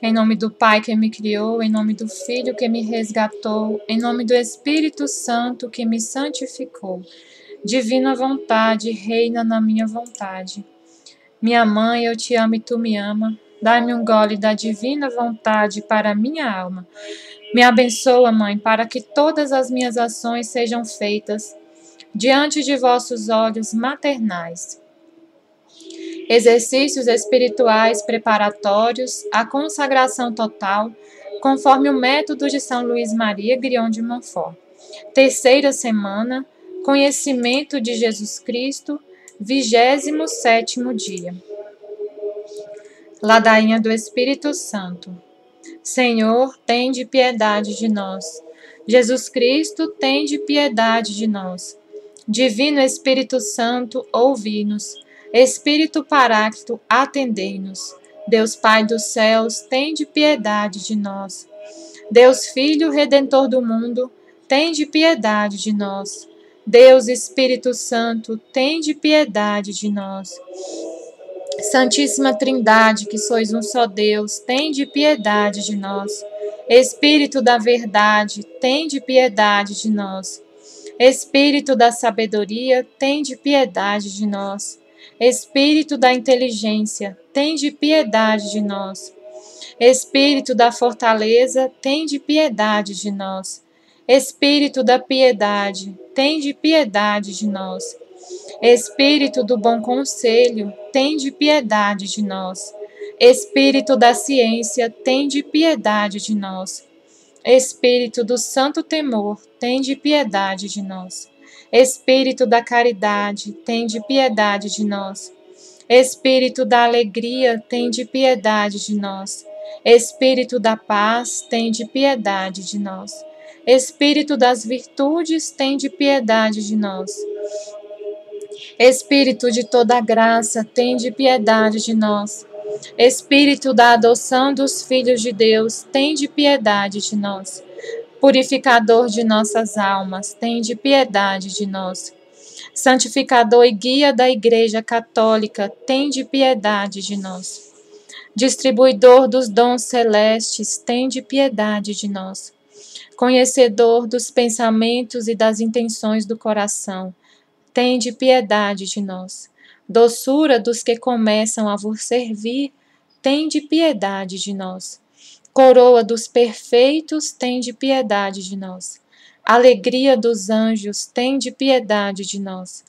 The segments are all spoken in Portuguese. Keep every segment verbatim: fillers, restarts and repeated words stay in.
Em nome do Pai que me criou, em nome do Filho que me resgatou, em nome do Espírito Santo que me santificou. Divina vontade, reina na minha vontade. Minha mãe, eu te amo e tu me ama. Dá-me um gole da divina vontade para a minha alma. Me abençoa, mãe, para que todas as minhas ações sejam feitas diante de vossos olhos maternais. Exercícios espirituais preparatórios à consagração total, conforme o método de São Luís Maria Grignion de Montfort. Terceira semana, conhecimento de Jesus Cristo, vigésimo sétimo dia. Ladainha do Espírito Santo. Senhor, tende piedade de nós. Jesus Cristo, tende piedade de nós. Divino Espírito Santo, ouvi-nos. Espírito Paráclito, atendei-nos. Deus Pai dos céus, tende piedade de nós. Deus Filho Redentor do mundo, tende piedade de nós. Deus Espírito Santo, tende piedade de nós. Santíssima Trindade, que sois um só Deus, tende piedade de nós. Espírito da Verdade, tende piedade de nós. Espírito da Sabedoria, tende piedade de nós. Espírito da inteligência, tende piedade de nós. Espírito da fortaleza, tende piedade de nós. Espírito da piedade, tende piedade de nós. Espírito do bom conselho, tende piedade de nós. Espírito da ciência, tende piedade de nós. Espírito do santo temor, tende piedade de nós. Espírito da caridade, tende piedade de nós. Espírito da alegria, tende piedade de nós. Espírito da paz, tende piedade de nós. Espírito das virtudes, tende piedade de nós. Espírito de toda graça, tende piedade de nós. Espírito da adoção dos filhos de Deus, tende piedade de nós. Purificador de nossas almas, tende piedade de nós. Santificador e guia da Igreja Católica, tende piedade de nós. Distribuidor dos dons celestes, tende piedade de nós. Conhecedor dos pensamentos e das intenções do coração, tende piedade de nós. Doçura dos que começam a vos servir, tende piedade de nós. Coroa dos perfeitos, tende piedade de nós. Alegria dos anjos, tende piedade de nós.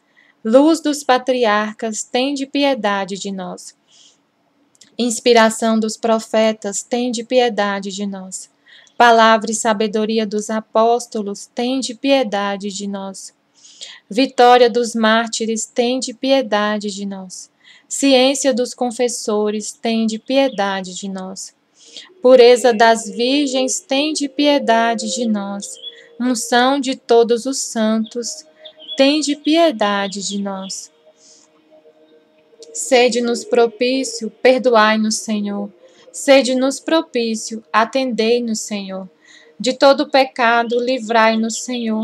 Luz dos patriarcas, tende piedade de nós. Inspiração dos profetas, tende piedade de nós. Palavra e sabedoria dos apóstolos, tende piedade de nós. Vitória dos mártires, tende piedade de nós. Ciência dos confessores, tende piedade de nós. Pureza das virgens, tende piedade de nós. Unção de todos os santos, tende piedade de nós. Sede-nos propício, perdoai-nos, Senhor. Sede-nos propício, atendei-nos, Senhor. De todo pecado, livrai-nos, Senhor.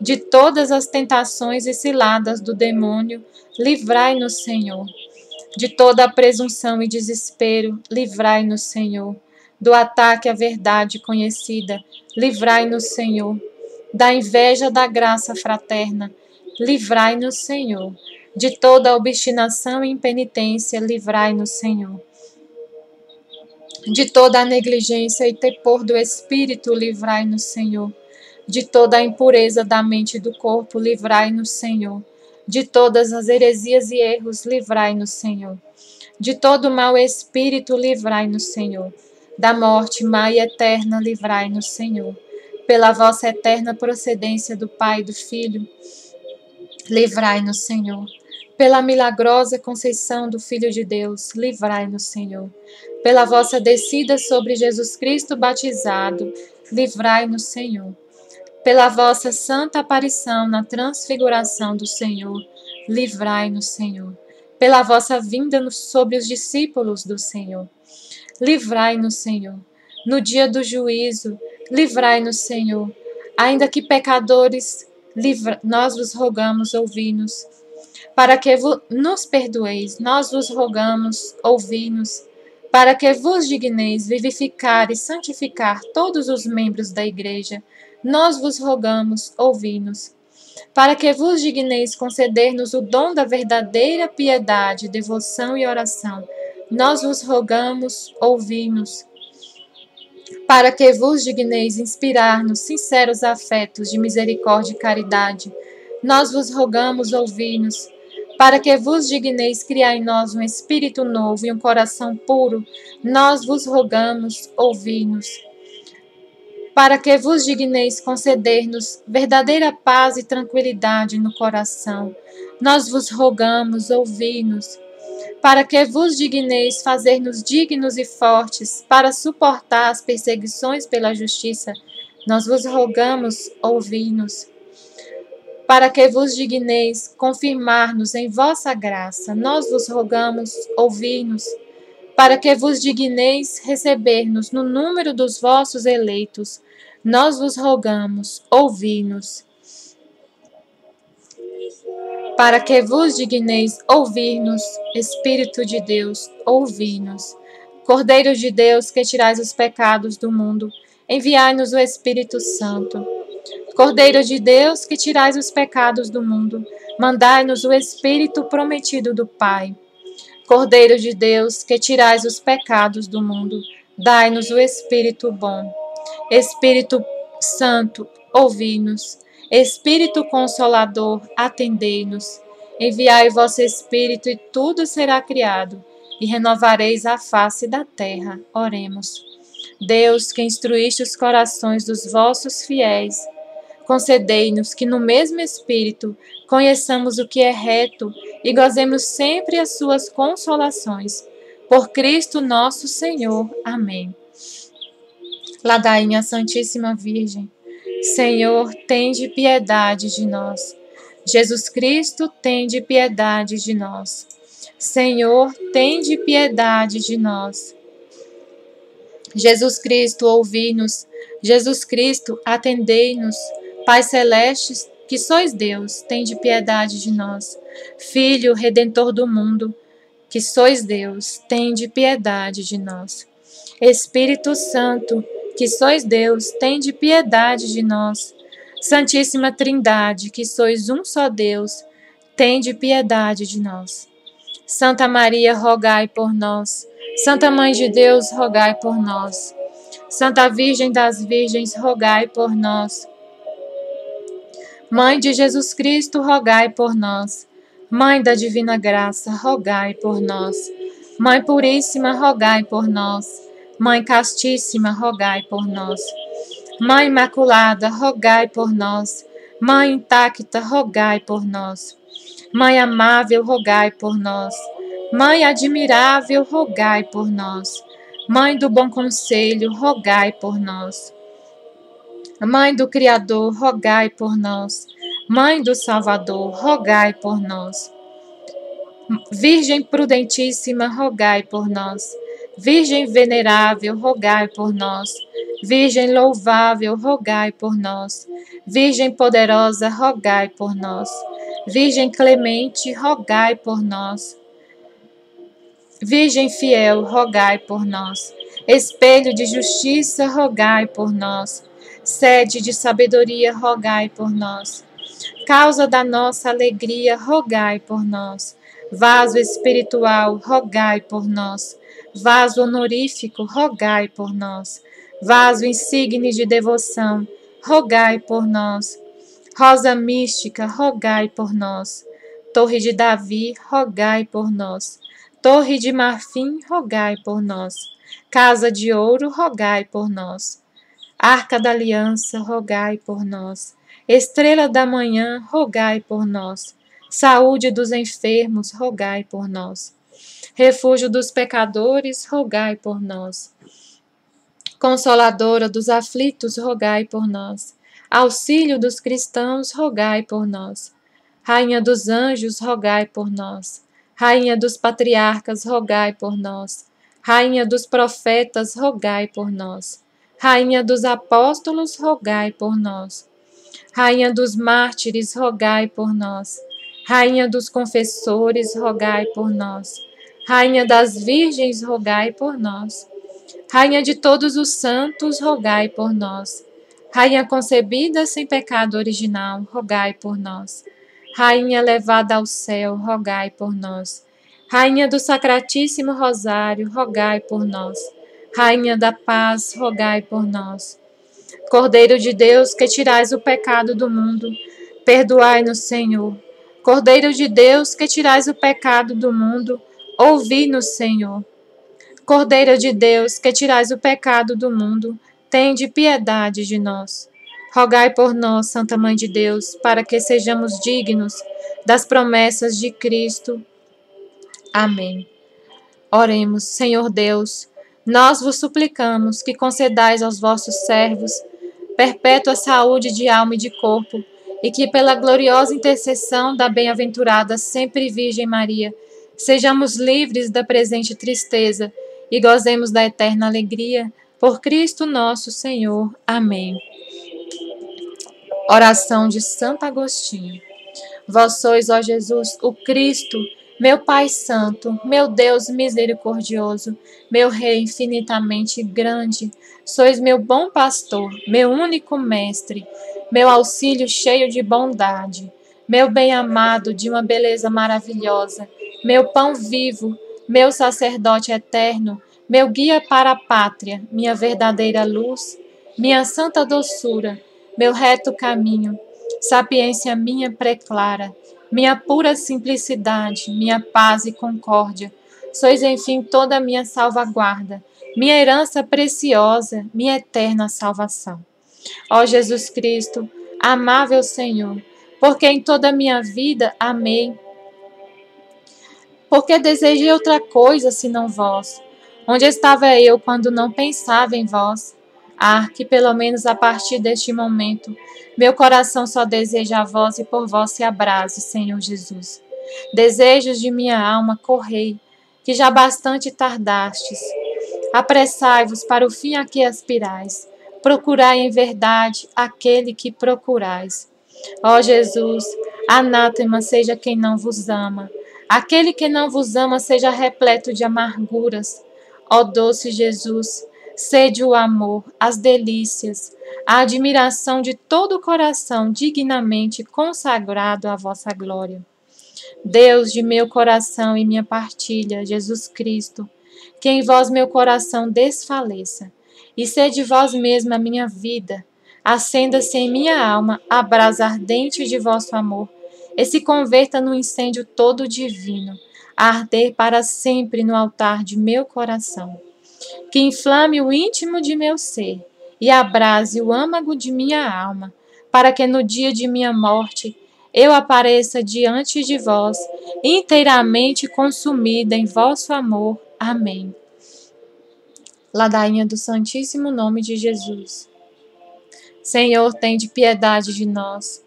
De todas as tentações e ciladas do demônio, livrai-nos, Senhor. De toda a presunção e desespero, livrai-nos, Senhor. Do ataque à verdade conhecida, livrai-nos, Senhor. Da inveja da graça fraterna, livrai-nos, Senhor. De toda obstinação e impenitência, livrai-nos, Senhor. De toda a negligência e tepor do espírito, livrai-nos, Senhor. De toda a impureza da mente e do corpo, livrai-nos, Senhor. De todas as heresias e erros, livrai-nos, Senhor. De todo mau espírito, livrai-nos, Senhor. Da morte má e eterna, livrai-nos, Senhor. Pela vossa eterna procedência do Pai e do Filho, livrai-nos, Senhor. Pela milagrosa conceição do Filho de Deus, livrai-nos, Senhor. Pela vossa descida sobre Jesus Cristo batizado, livrai-nos, Senhor. Pela vossa santa aparição na transfiguração do Senhor, livrai-nos, Senhor. Pela vossa vinda sobre os discípulos do Senhor, livrai-nos, Senhor. No dia do juízo, livrai-nos, Senhor. Ainda que pecadores, livra... nós vos rogamos, ouvi-nos. Para que vos... nos perdoeis, nós vos rogamos, ouvi-nos. para que vos digneis vivificar e santificar todos os membros da Igreja, nós vos rogamos, ouvi-nos. Para que vos digneis conceder-nos o dom da verdadeira piedade, devoção e oração, nós vos rogamos, ouvi-nos. Para que vos digneis inspirar-nos sinceros afetos de misericórdia e caridade, nós vos rogamos, ouvi-nos. Para que vos digneis criar em nós um espírito novo e um coração puro, nós vos rogamos, ouvi-nos. Para que vos digneis conceder-nos verdadeira paz e tranquilidade no coração, nós vos rogamos, ouvi-nos. Para que vos digneis fazer-nos dignos e fortes para suportar as perseguições pela justiça, nós vos rogamos, ouvi-nos. Para que vos digneis confirmar-nos em vossa graça, nós vos rogamos, ouvi-nos. Para que vos digneis receber-nos no número dos vossos eleitos, nós vos rogamos, ouvi-nos. Para que vos digneis ouvir-nos, Espírito de Deus, ouvi-nos. Cordeiro de Deus, que tirais os pecados do mundo, enviai-nos o Espírito Santo. Cordeiro de Deus, que tirais os pecados do mundo, mandai-nos o Espírito prometido do Pai. Cordeiro de Deus, que tirais os pecados do mundo, dai-nos o Espírito bom. Espírito Santo, ouvi-nos. Espírito Consolador, atendei-nos. Enviai o vosso Espírito e tudo será criado, e renovareis a face da terra. Oremos. Deus, que instruíste os corações dos vossos fiéis, concedei-nos que no mesmo Espírito conheçamos o que é reto e gozemos sempre as suas consolações. Por Cristo nosso Senhor. Amém. Ladainha minha Santíssima Virgem, Senhor, tende piedade de nós. Jesus Cristo, tende piedade de nós. Senhor, tende piedade de nós. Jesus Cristo, ouvi-nos. Jesus Cristo, atendei-nos. Pai Celeste, que sois Deus, tende piedade de nós. Filho, Redentor do mundo, que sois Deus, tende piedade de nós. Espírito Santo, que sois Deus, tende piedade de nós. Santíssima Trindade, que sois um só Deus, tende piedade de nós. Santa Maria, rogai por nós. Santa Mãe de Deus, rogai por nós. Santa Virgem das Virgens, rogai por nós. Mãe de Jesus Cristo, rogai por nós. Mãe da Divina Graça, rogai por nós. Mãe Puríssima, rogai por nós. Mãe Castíssima, rogai por nós. Mãe Imaculada, rogai por nós. Mãe Intacta, rogai por nós. Mãe Amável, rogai por nós. Mãe Admirável, rogai por nós. Mãe do Bom Conselho, rogai por nós. Mãe do Criador, rogai por nós. Mãe do Salvador, rogai por nós. Virgem Prudentíssima, rogai por nós. Virgem Venerável, rogai por nós. Virgem Louvável, rogai por nós. Virgem Poderosa, rogai por nós. Virgem Clemente, rogai por nós. Virgem Fiel, rogai por nós. Espelho de Justiça, rogai por nós. Sede de Sabedoria, rogai por nós. Causa da nossa alegria, rogai por nós. Vaso espiritual, rogai por nós. Vaso honorífico, rogai por nós. Vaso insigne de devoção, rogai por nós. Rosa mística, rogai por nós. Torre de Davi, rogai por nós. Torre de marfim, rogai por nós. Casa de ouro, rogai por nós. Arca da Aliança, rogai por nós. Estrela da manhã, rogai por nós. Saúde dos enfermos, rogai por nós. Refúgio dos pecadores, rogai por nós. Consoladora dos aflitos, rogai por nós. Auxílio dos cristãos, rogai por nós. Rainha dos anjos, rogai por nós. Rainha dos patriarcas, rogai por nós. Rainha dos profetas, rogai por nós. Rainha dos apóstolos, rogai por nós. Rainha dos mártires, rogai por nós. Rainha dos confessores, rogai por nós. Rainha das Virgens, rogai por nós. Rainha de todos os santos, rogai por nós. Rainha concebida sem pecado original, rogai por nós. Rainha levada ao céu, rogai por nós. Rainha do Sacratíssimo Rosário, rogai por nós. Rainha da Paz, rogai por nós. Cordeiro de Deus, que tirais o pecado do mundo, perdoai-nos, Senhor. Cordeiro de Deus, que tirais o pecado do mundo, ouvi-nos, Senhor. Cordeiro de Deus, que tirais o pecado do mundo, tende piedade de nós. Rogai por nós, Santa Mãe de Deus, para que sejamos dignos das promessas de Cristo. Amém. Oremos, Senhor Deus, nós vos suplicamos que concedais aos vossos servos perpétua saúde de alma e de corpo, e que pela gloriosa intercessão da bem-aventurada sempre Virgem Maria, sejamos livres da presente tristeza e gozemos da eterna alegria, por Cristo nosso Senhor. Amém. Oração de Santo Agostinho. Vós sois, ó Jesus, o Cristo, meu Pai Santo, meu Deus misericordioso, meu Rei infinitamente grande. Sois meu bom pastor, meu único mestre, meu auxílio cheio de bondade, meu bem-amado de uma beleza maravilhosa, meu pão vivo, meu sacerdote eterno, meu guia para a pátria, minha verdadeira luz, minha santa doçura, meu reto caminho, sapiência minha preclara, minha pura simplicidade, minha paz e concórdia. Sois, enfim, toda a minha salvaguarda, minha herança preciosa, minha eterna salvação. Ó Jesus Cristo, amável Senhor, porque em toda a minha vida amei, porque desejei outra coisa senão vós. Onde estava eu quando não pensava em vós? Ah, que pelo menos a partir deste momento, meu coração só deseja a vós e por vós se abrase, Senhor Jesus. Desejos de minha alma, correi, que já bastante tardastes. Apressai-vos para o fim a que aspirais. Procurai em verdade aquele que procurais. Ó Jesus, anátema seja quem não vos ama. Aquele que não vos ama seja repleto de amarguras. Ó doce Jesus, sede o amor, as delícias, a admiração de todo o coração dignamente consagrado à vossa glória. Deus de meu coração e minha partilha, Jesus Cristo, que em vós meu coração desfaleça, e sede vós mesma a minha vida, acenda-se em minha alma a brasa ardente de vosso amor, e se converta num incêndio todo divino, a arder para sempre no altar de meu coração. Que inflame o íntimo de meu ser e abrase o âmago de minha alma, para que no dia de minha morte eu apareça diante de vós, inteiramente consumida em vosso amor. Amém. Ladainha do Santíssimo Nome de Jesus. Senhor, tende piedade de nós.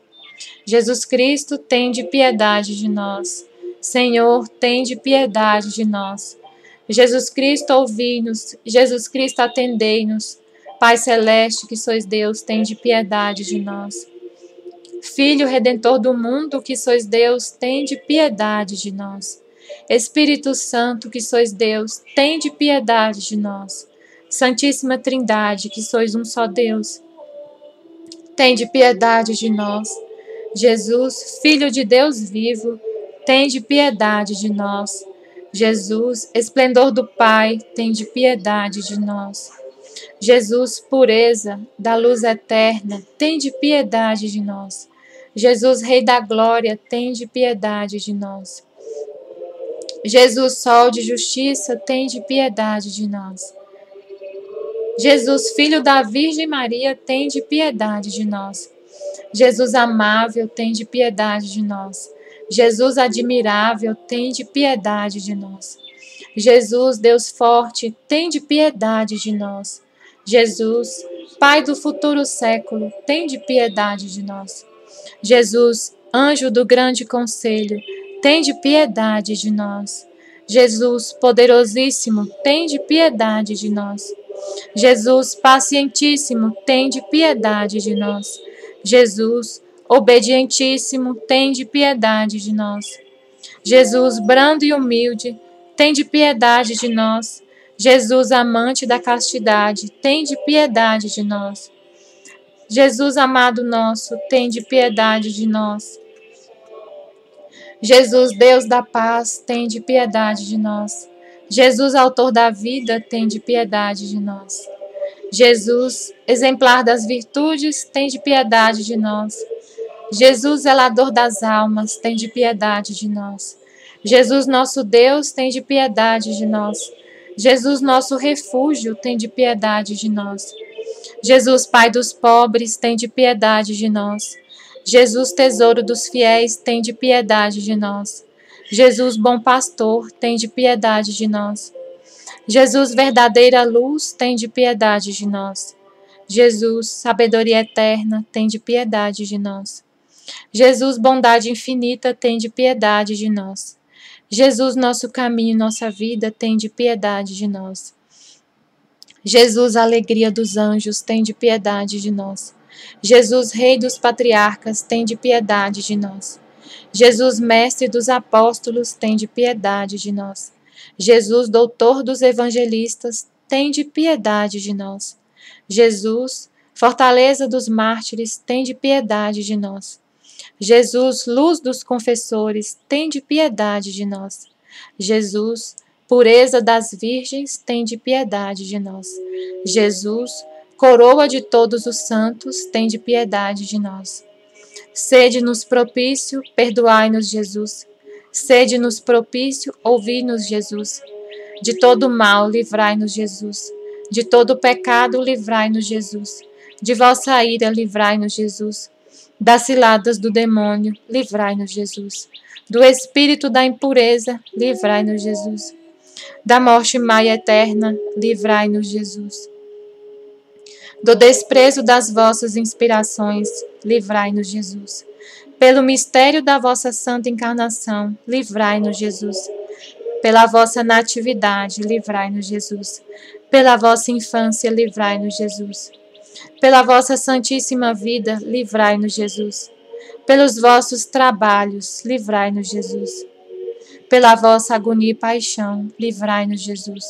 Jesus Cristo, tende piedade de nós. Senhor, tende piedade de nós. Jesus Cristo, ouvi-nos. Jesus Cristo, atendei-nos. Pai Celeste, que sois Deus, tende piedade de nós. Filho Redentor do mundo, que sois Deus, tende piedade de nós. Espírito Santo, que sois Deus, tende piedade de nós. Santíssima Trindade, que sois um só Deus, tende piedade de nós. Jesus, Filho de Deus vivo, tende piedade de nós. Jesus, esplendor do Pai, tende piedade de nós. Jesus, pureza da luz eterna, tende piedade de nós. Jesus, Rei da glória, tende piedade de nós. Jesus, sol de justiça, tende piedade de nós. Jesus, Filho da Virgem Maria, tende piedade de nós. Jesus amável, tende piedade de nós. Jesus admirável, tende piedade de nós. Jesus, Deus forte, tende piedade de nós. Jesus, Pai do futuro século, tende piedade de nós. Jesus, anjo do grande conselho, tende piedade de nós. Jesus, poderosíssimo, tende piedade de nós. Jesus, pacientíssimo, tende piedade de nós. Jesus, obedientíssimo, tende piedade de nós. Jesus, brando e humilde, tende piedade de nós. Jesus, amante da castidade, tende piedade de nós. Jesus, amado nosso, tende piedade de nós. Jesus, Deus da paz, tende piedade de nós. Jesus, autor da vida, tende piedade de nós. Jesus, exemplar das virtudes, tende piedade de nós. Jesus, zelador das almas, tende piedade de nós. Jesus, nosso Deus, tende piedade de nós. Jesus, nosso refúgio, tende piedade de nós. Jesus, Pai dos pobres, tende piedade de nós. Jesus, tesouro dos fiéis, tende piedade de nós. Jesus, bom pastor, tende piedade de nós. Jesus, verdadeira luz, tende piedade de nós. Jesus, sabedoria eterna, tende piedade de nós. Jesus, bondade infinita, tende piedade de nós. Jesus, nosso caminho e nossa vida, tende piedade de nós. Jesus, alegria dos anjos, tende piedade de nós. Jesus, Rei dos patriarcas, tende piedade de nós. Jesus, Mestre dos apóstolos, tende piedade de nós. Jesus, Doutor dos evangelistas, tende piedade de nós. Jesus, Fortaleza dos mártires, tende piedade de nós. Jesus, Luz dos confessores, tende piedade de nós. Jesus, Pureza das virgens, tende piedade de nós. Jesus, Coroa de todos os santos, tende piedade de nós. Sede-nos propício, perdoai-nos, Jesus. Sede-nos propício, ouvi-nos, Jesus. De todo mal, livrai-nos, Jesus. De todo pecado, livrai-nos, Jesus. De vossa ira, livrai-nos, Jesus. Das ciladas do demônio, livrai-nos, Jesus. Do espírito da impureza, livrai-nos, Jesus. Da morte má e eterna, livrai-nos, Jesus. Do desprezo das vossas inspirações, livrai-nos, Jesus. Pelo mistério da vossa santa encarnação, livrai-nos, Jesus. Pela vossa natividade, livrai-nos, Jesus. Pela vossa infância, livrai-nos, Jesus. Pela vossa santíssima vida, livrai-nos, Jesus. Pelos vossos trabalhos, livrai-nos, Jesus. Pela vossa agonia e paixão, livrai-nos, Jesus.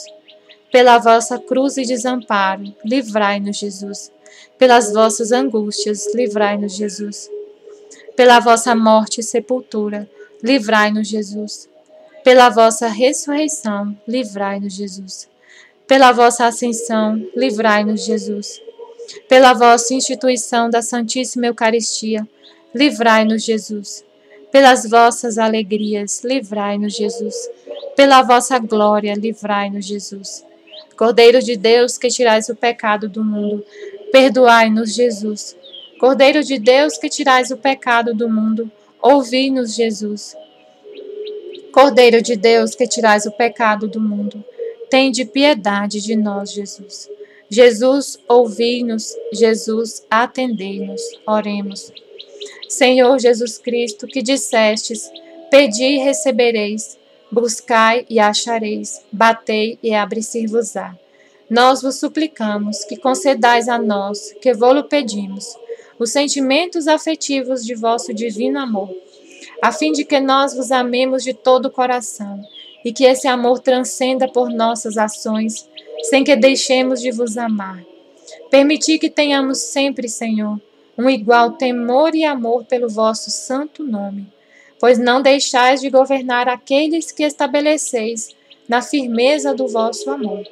Pela vossa cruz e desamparo, livrai-nos, Jesus. Pelas vossas angústias, livrai-nos, Jesus. Pela vossa morte e sepultura, livrai-nos, Jesus. Pela vossa ressurreição, livrai-nos, Jesus. Pela vossa ascensão, livrai-nos, Jesus. Pela vossa instituição da Santíssima Eucaristia, livrai-nos, Jesus. Pelas vossas alegrias, livrai-nos, Jesus. Pela vossa glória, livrai-nos, Jesus. Cordeiro de Deus, que tirais o pecado do mundo, perdoai-nos, Jesus. Cordeiro de Deus, que tirais o pecado do mundo, ouvi-nos, Jesus. Cordeiro de Deus, que tirais o pecado do mundo, tende piedade de nós, Jesus. Jesus, ouvi-nos, Jesus, atendei-nos, oremos. Senhor Jesus Cristo, que dissestes, pedi e recebereis, buscai e achareis, batei e abrir-se-vos-á. Nós vos suplicamos que concedais a nós, que vô-lo pedimos, os sentimentos afetivos de vosso divino amor, a fim de que nós vos amemos de todo o coração, e que esse amor transcenda por nossas ações, sem que deixemos de vos amar. Permiti que tenhamos sempre, Senhor, um igual temor e amor pelo vosso santo nome, pois não deixais de governar aqueles que estabeleceis na firmeza do vosso amor.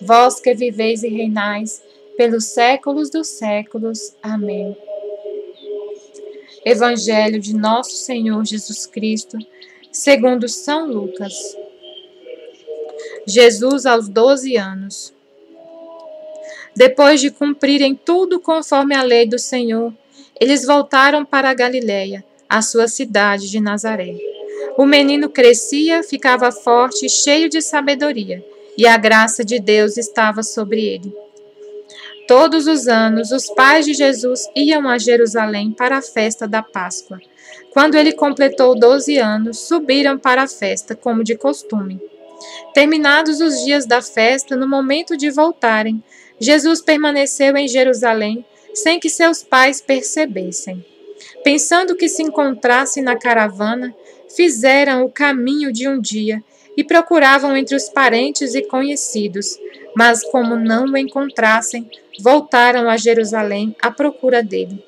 Vós que viveis e reinais pelos séculos dos séculos. Amém. Evangelho de Nosso Senhor Jesus Cristo, segundo São Lucas. Jesus aos doze anos. Depois de cumprirem tudo conforme a lei do Senhor, eles voltaram para a Galileia, a sua cidade de Nazaré. O menino crescia, ficava forte e cheio de sabedoria, e a graça de Deus estava sobre ele. Todos os anos, os pais de Jesus iam a Jerusalém para a festa da Páscoa. Quando ele completou doze anos, subiram para a festa, como de costume. Terminados os dias da festa, no momento de voltarem, Jesus permaneceu em Jerusalém, sem que seus pais percebessem. Pensando que se encontrasse na caravana, fizeram o caminho de um dia e procuravam entre os parentes e conhecidos, mas como não o encontrassem, voltaram a Jerusalém à procura dele.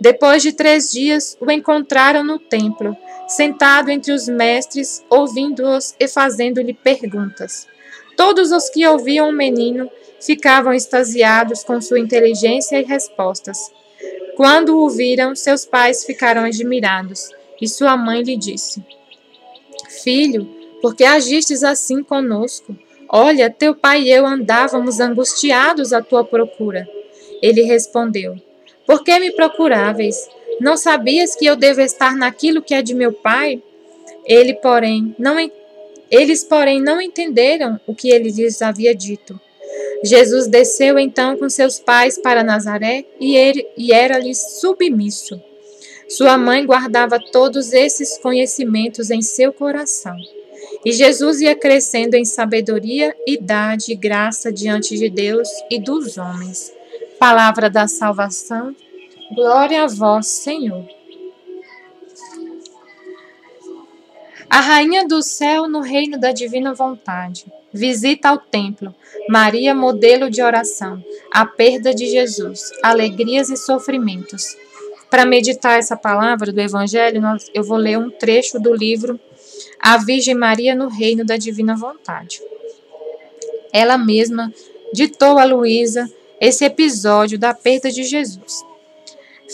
Depois de três dias, o encontraram no templo, sentado entre os mestres, ouvindo-os e fazendo-lhe perguntas. Todos os que ouviam o menino ficavam extasiados com sua inteligência e respostas. Quando o viram, seus pais ficaram admirados, e sua mãe lhe disse: Filho, por que agistes assim conosco? Olha, teu pai e eu andávamos angustiados à tua procura. Ele respondeu: Por que me procuráveis? Não sabias que eu devo estar naquilo que é de meu pai? Ele, porém, não, eles, porém, não entenderam o que ele lhes havia dito. Jesus desceu então com seus pais para Nazaré e, ele, e era-lhes submisso. Sua mãe guardava todos esses conhecimentos em seu coração. E Jesus ia crescendo em sabedoria, idade e graça diante de Deus e dos homens. Palavra da salvação, glória a vós, Senhor. A Rainha do Céu no reino da Divina Vontade. Visita ao templo. Maria, modelo de oração. A perda de Jesus. Alegrias e sofrimentos. Para meditar essa palavra do Evangelho, eu vou ler um trecho do livro A Virgem Maria no reino da Divina Vontade. Ela mesma ditou a Luísa esse episódio da perda de Jesus.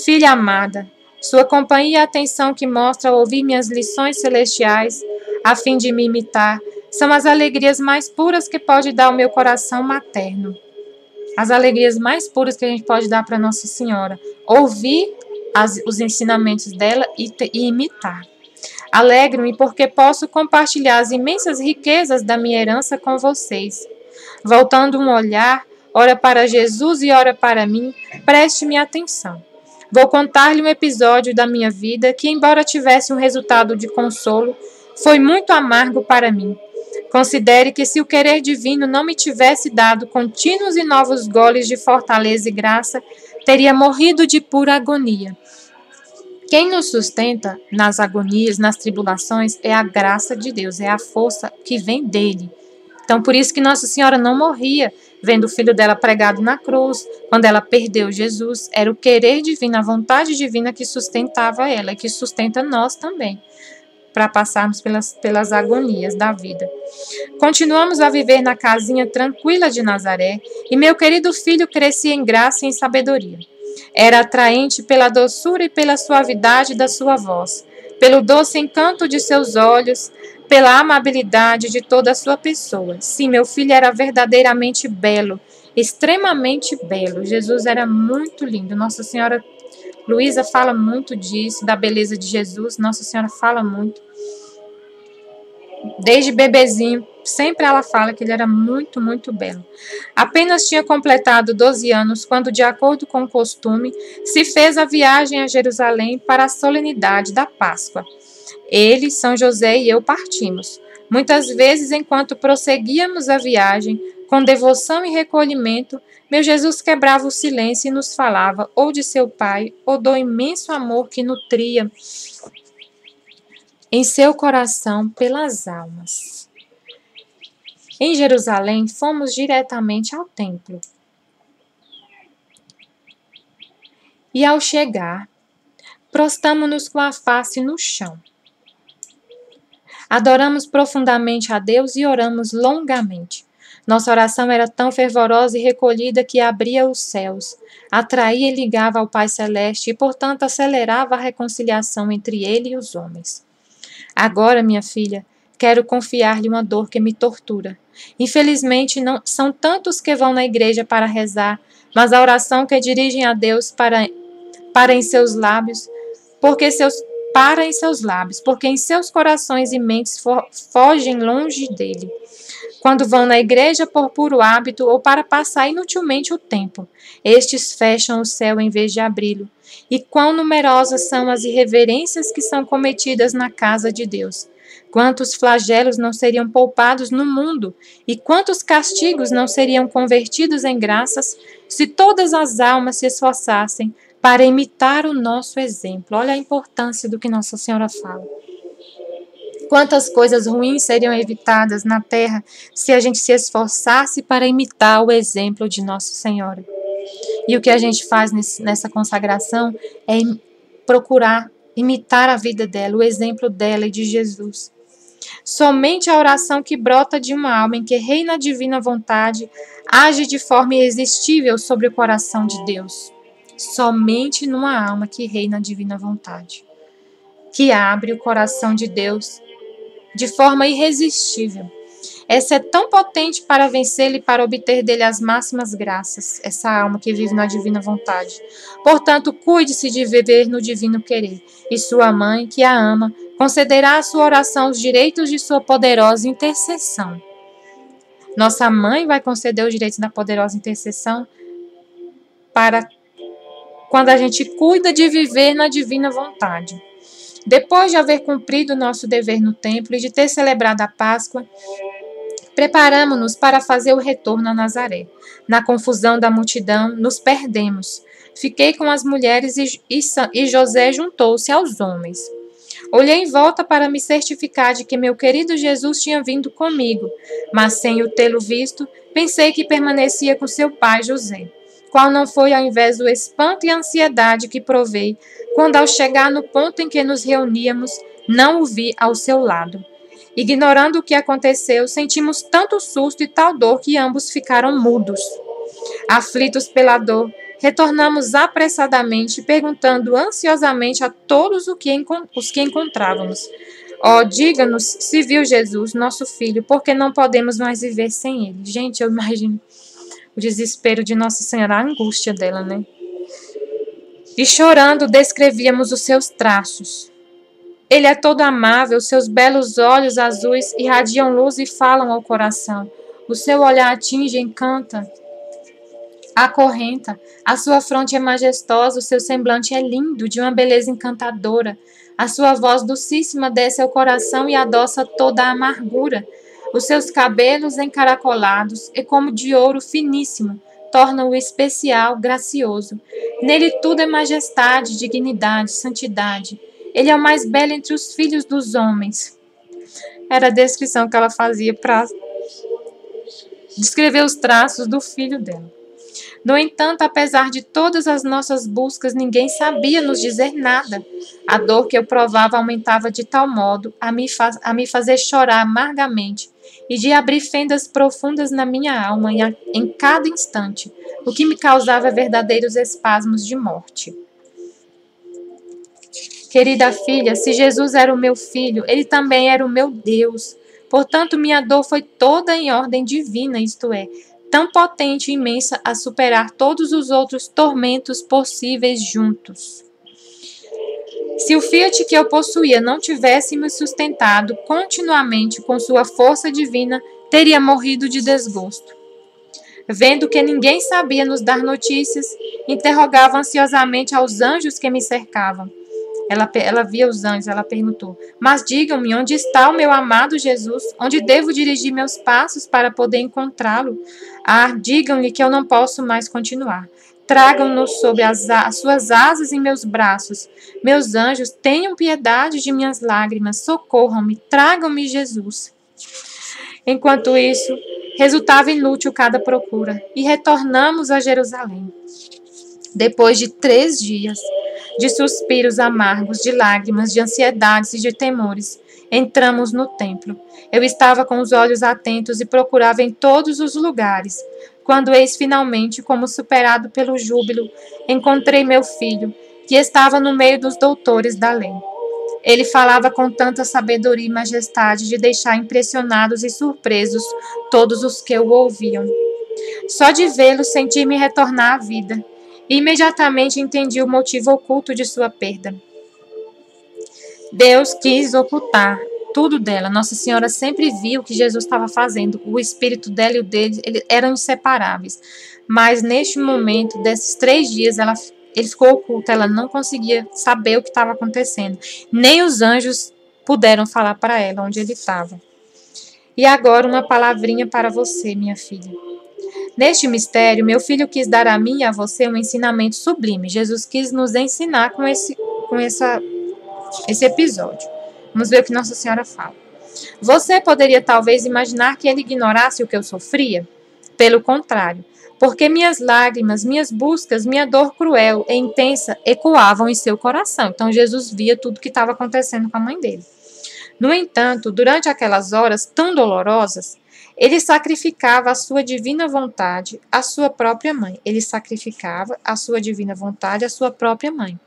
Filha amada, sua companhia e atenção que mostra ao ouvir minhas lições celestiais, a fim de me imitar, são as alegrias mais puras que pode dar o meu coração materno. As alegrias mais puras que a gente pode dar para Nossa Senhora. Ouvir as, os ensinamentos dela e, e imitar. Alegro-me porque posso compartilhar as imensas riquezas da minha herança com vocês. Voltando um olhar, ora para Jesus e ora para mim, preste-me atenção. Vou contar-lhe um episódio da minha vida que, embora tivesse um resultado de consolo, foi muito amargo para mim. Considere que se o querer divino não me tivesse dado contínuos e novos goles de fortaleza e graça, teria morrido de pura agonia. Quem nos sustenta nas agonias, nas tribulações, é a graça de Deus, é a força que vem dele. Então, por isso que Nossa Senhora não morria vendo o filho dela pregado na cruz. Quando ela perdeu Jesus, era o querer divino, a vontade divina que sustentava ela e que sustenta nós também, para passarmos pelas, pelas agonias da vida. Continuamos a viver na casinha tranquila de Nazaré e meu querido filho crescia em graça e em sabedoria. Era atraente pela doçura e pela suavidade da sua voz, pelo doce encanto de seus olhos, pela amabilidade de toda a sua pessoa. Sim, meu filho era verdadeiramente belo, extremamente belo. Jesus era muito lindo. Nossa Senhora Luísa fala muito disso, da beleza de Jesus. Nossa Senhora fala muito. Desde bebezinho, sempre ela fala que ele era muito, muito belo. Apenas tinha completado doze anos quando, de acordo com o costume, se fez a viagem a Jerusalém para a solenidade da Páscoa. Ele, São José e eu partimos. Muitas vezes, enquanto prosseguíamos a viagem, com devoção e recolhimento, meu Jesus quebrava o silêncio e nos falava ou de seu Pai, ou do imenso amor que nutria em seu coração pelas almas. Em Jerusalém, fomos diretamente ao templo. E ao chegar, prostamo-nos com a face no chão. Adoramos profundamente a Deus e oramos longamente. Nossa oração era tão fervorosa e recolhida que abria os céus, atraía e ligava ao Pai Celeste e, portanto, acelerava a reconciliação entre Ele e os homens. Agora, minha filha, quero confiar-lhe uma dor que me tortura. Infelizmente, não são tantos que vão na igreja para rezar, mas a oração que dirigem a Deus para, para em seus lábios, porque seus Para em seus lábios, porque em seus corações e mentes fogem longe dele. Quando vão na igreja por puro hábito ou para passar inutilmente o tempo, estes fecham o céu em vez de abri-lo. E quão numerosas são as irreverências que são cometidas na casa de Deus. Quantos flagelos não seriam poupados no mundo, e quantos castigos não seriam convertidos em graças, se todas as almas se esforçassem para imitar o nosso exemplo. Olha a importância do que Nossa Senhora fala. Quantas coisas ruins seriam evitadas na terra se a gente se esforçasse para imitar o exemplo de Nossa Senhora. E o que a gente faz nesse, nessa consagração é procurar imitar a vida dela, o exemplo dela e de Jesus. Somente a oração que brota de uma alma em que reina a divina vontade age de forma irresistível sobre o coração de Deus. Somente numa alma que reina a divina vontade, que abre o coração de Deus de forma irresistível. Essa é tão potente para vencê-lo e para obter dele as máximas graças, essa alma que vive na divina vontade. Portanto, cuide-se de viver no divino querer, e sua mãe, que a ama, concederá à sua oração os direitos de sua poderosa intercessão. Nossa mãe vai conceder os direitos da poderosa intercessão para quando a gente cuida de viver na divina vontade. Depois de haver cumprido nosso dever no templo e de ter celebrado a Páscoa, preparamos-nos para fazer o retorno a Nazaré. Na confusão da multidão, nos perdemos. Fiquei com as mulheres e, e, e José juntou-se aos homens. Olhei em volta para me certificar de que meu querido Jesus tinha vindo comigo, mas sem o tê-lo visto, pensei que permanecia com seu pai José. Qual não foi ao invés do espanto e ansiedade que provei, quando ao chegar no ponto em que nos reuníamos, não o vi ao seu lado. Ignorando o que aconteceu, sentimos tanto susto e tal dor que ambos ficaram mudos. Aflitos pela dor, retornamos apressadamente, perguntando ansiosamente a todos o que encont- os que encontrávamos. Ó, oh, diga-nos se viu Jesus, nosso filho, porque não podemos mais viver sem ele. Gente, eu imagino o desespero de Nossa Senhora, a angústia dela, né? E chorando, descrevíamos os seus traços. Ele é todo amável, seus belos olhos azuis irradiam luz e falam ao coração. O seu olhar atinge, encanta, acorrenta. A sua fronte é majestosa, o seu semblante é lindo, de uma beleza encantadora. A sua voz docíssima desce ao coração e adoça toda a amargura. Os seus cabelos encaracolados e como de ouro finíssimo, tornam-o especial, gracioso. Nele tudo é majestade, dignidade, santidade. Ele é o mais belo entre os filhos dos homens. Era a descrição que ela fazia para descrever os traços do filho dela. No entanto, apesar de todas as nossas buscas, ninguém sabia nos dizer nada. A dor que eu provava aumentava de tal modo a me, faz, a me fazer chorar amargamente e de abrir fendas profundas na minha alma em, a, em cada instante, o que me causava verdadeiros espasmos de morte. Querida filha, se Jesus era o meu filho, ele também era o meu Deus. Portanto, minha dor foi toda em ordem divina, isto é, tão potente e imensa a superar todos os outros tormentos possíveis juntos. Se o fiat que eu possuía não tivesse me sustentado continuamente com sua força divina, teria morrido de desgosto. Vendo que ninguém sabia nos dar notícias, interrogava ansiosamente aos anjos que me cercavam. Ela, ela via os anjos, ela perguntou, mas digam-me, onde está o meu amado Jesus? Onde devo dirigir meus passos para poder encontrá-lo? Ah, digam-lhe que eu não posso mais continuar. Tragam-no sob as, as suas asas em meus braços. Meus anjos, tenham piedade de minhas lágrimas, socorram-me, tragam-me Jesus. Enquanto isso, resultava inútil cada procura, e retornamos a Jerusalém. Depois de três dias, de suspiros amargos, de lágrimas, de ansiedades e de temores, entramos no templo. Eu estava com os olhos atentos e procurava em todos os lugares. Quando eis finalmente, como superado pelo júbilo, encontrei meu filho, que estava no meio dos doutores da lei. Ele falava com tanta sabedoria e majestade de deixar impressionados e surpresos todos os que o ouviam. Só de vê-lo senti-me retornar à vida. Imediatamente entendi o motivo oculto de sua perda. Deus quis ocultar tudo dela. Nossa Senhora sempre viu o que Jesus estava fazendo. O espírito dela e o dele ele, eram inseparáveis. Mas neste momento, desses três dias, ela, ele ficou oculto. Ela não conseguia saber o que estava acontecendo. Nem os anjos puderam falar para ela onde ele estava. E agora uma palavrinha para você, minha filha. Neste mistério, meu filho quis dar a mim e a você um ensinamento sublime. Jesus quis nos ensinar com esse, com essa, esse episódio. Vamos ver o que Nossa Senhora fala. Você poderia talvez imaginar que ele ignorasse o que eu sofria? Pelo contrário, porque minhas lágrimas, minhas buscas, minha dor cruel e intensa ecoavam em seu coração. Então Jesus via tudo o que estava acontecendo com a mãe dele. No entanto, durante aquelas horas tão dolorosas, ele sacrificava a sua divina vontade, a sua própria mãe. Ele sacrificava a sua divina vontade, a sua própria mãe.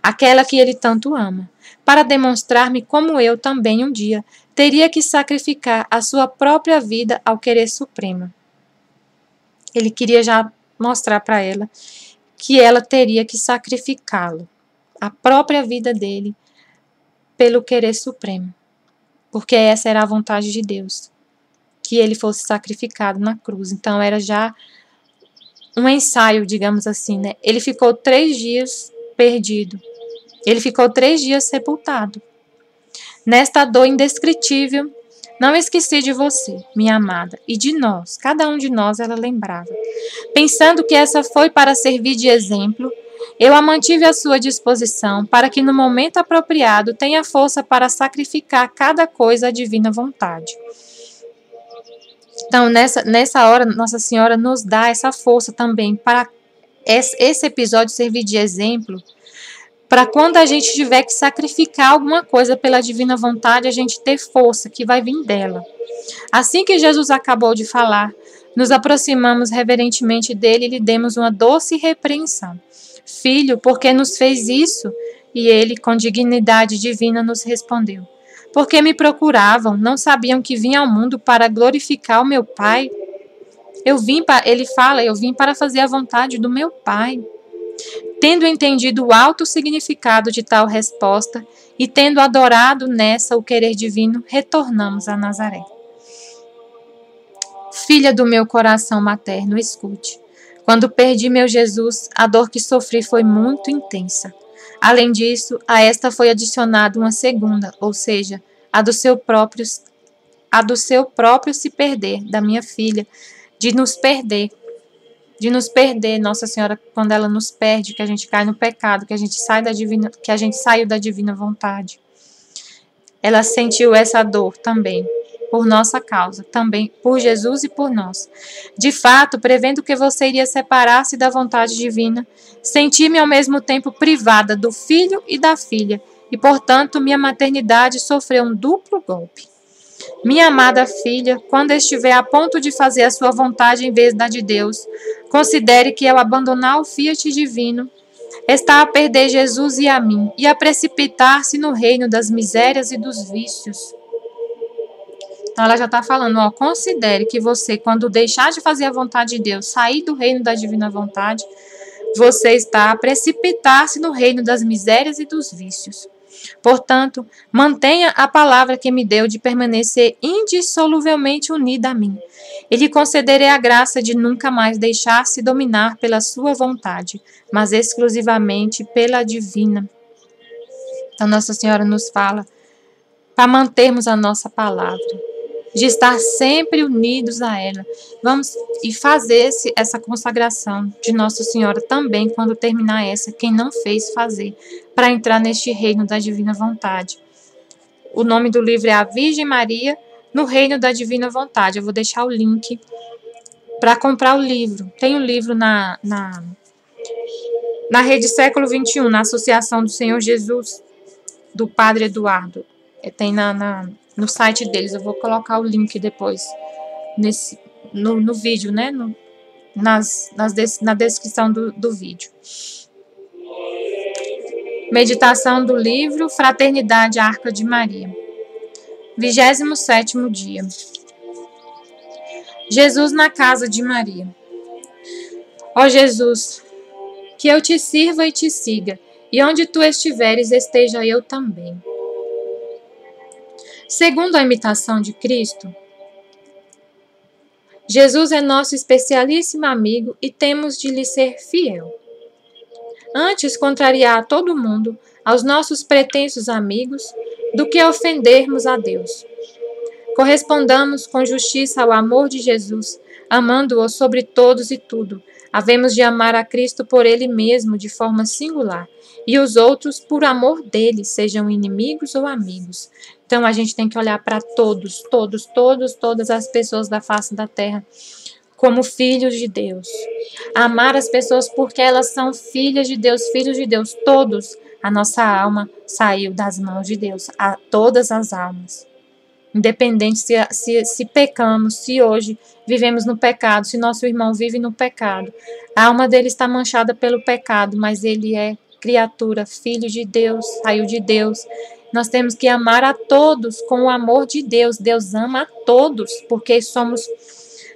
Aquela que ele tanto ama. Para demonstrar-me como eu também um dia teria que sacrificar a sua própria vida ao querer suprema. Ele queria já mostrar para ela que ela teria que sacrificá-lo, a própria vida dele, pelo querer supremo. Porque essa era a vontade de Deus, que ele fosse sacrificado na cruz. Então era já um ensaio, digamos assim, né? Ele ficou três dias perdido. Ele ficou três dias sepultado. Nesta dor indescritível, não esqueci de você, minha amada, e de nós, cada um de nós ela lembrava. Pensando que essa foi para servir de exemplo, eu a mantive à sua disposição para que no momento apropriado tenha força para sacrificar cada coisa à divina vontade. Então, nessa, nessa hora, Nossa Senhora nos dá essa força também para esse episódio servir de exemplo, para quando a gente tiver que sacrificar alguma coisa pela divina vontade, a gente ter força que vai vir dela. Assim que Jesus acabou de falar, nos aproximamos reverentemente dele e lhe demos uma doce repreensão. Filho, por que nos fez isso? E ele, com dignidade divina, nos respondeu. Porque me procuravam, não sabiam que vim ao mundo para glorificar o meu Pai. Eu vim para, ele fala, eu vim para fazer a vontade do meu Pai. Tendo entendido o alto significado de tal resposta e tendo adorado nessa o querer divino, retornamos a Nazaré. Filha do meu coração materno, escute. Quando perdi meu Jesus, a dor que sofri foi muito intensa. Além disso, a esta foi adicionada uma segunda, ou seja, a do seu próprio, a do seu próprio se perder, da minha filha, de nos perder. De nos perder, Nossa Senhora, quando ela nos perde, que a gente cai no pecado, que a gente sai da divina, que a gente saiu da divina vontade. Ela sentiu essa dor também, por nossa causa, também por Jesus e por nós. De fato, prevendo que você iria separar-se da vontade divina, senti-me ao mesmo tempo privada do filho e da filha, e portanto minha maternidade sofreu um duplo golpe. Minha amada filha, quando estiver a ponto de fazer a sua vontade em vez da de Deus, considere que ao abandonar o fiat divino, está a perder Jesus e a mim, e a precipitar-se no reino das misérias e dos vícios. Então ela já está falando, ó, considere que você, quando deixar de fazer a vontade de Deus, sair do reino da divina vontade, você está a precipitar-se no reino das misérias e dos vícios. Portanto, mantenha a palavra que me deu de permanecer indissoluvelmente unida a mim. E lhe concederei a graça de nunca mais deixar-se dominar pela sua vontade, mas exclusivamente pela divina. Então, Nossa Senhora nos fala para mantermos a nossa palavra, de estar sempre unidos a ela. Vamos e fazer essa consagração de Nossa Senhora também, quando terminar essa, quem não fez fazer, para entrar neste reino da divina vontade. O nome do livro é A Virgem Maria no Reino da Divina Vontade. Eu vou deixar o link para comprar o livro. Tem o um livro na, na, na Rede Século vinte e um, na Associação do Senhor Jesus, do Padre Eduardo. Tem na... na no site deles, eu vou colocar o link depois, nesse, no, no vídeo, né, no, nas, nas des, na descrição do, do vídeo. Meditação do livro, Fraternidade Arca de Maria. Vigésimo sétimo dia. Jesus na casa de Maria. Ó Jesus, que eu te sirva e te siga, e onde tu estiveres esteja eu também. Segundo a imitação de Cristo, Jesus é nosso especialíssimo amigo e temos de lhe ser fiel. Antes contrariar a todo mundo, aos nossos pretensos amigos, do que ofendermos a Deus. Correspondamos com justiça ao amor de Jesus, amando-o sobre todos e tudo, Havemos de amar a Cristo por Ele mesmo de forma singular, e os outros por amor dele, sejam inimigos ou amigos. Então a gente tem que olhar para todos, todos, todos, todas as pessoas da face da terra como filhos de Deus. Amar as pessoas porque elas são filhas de Deus, filhos de Deus, todos. A nossa alma saiu das mãos de Deus, a todas as almas. Independente se, se, se pecamos, se hoje vivemos no pecado, se nosso irmão vive no pecado. A alma dele está manchada pelo pecado, mas ele é criatura, filho de Deus, saiu de Deus. Nós temos que amar a todos com o amor de Deus. Deus ama a todos, porque somos,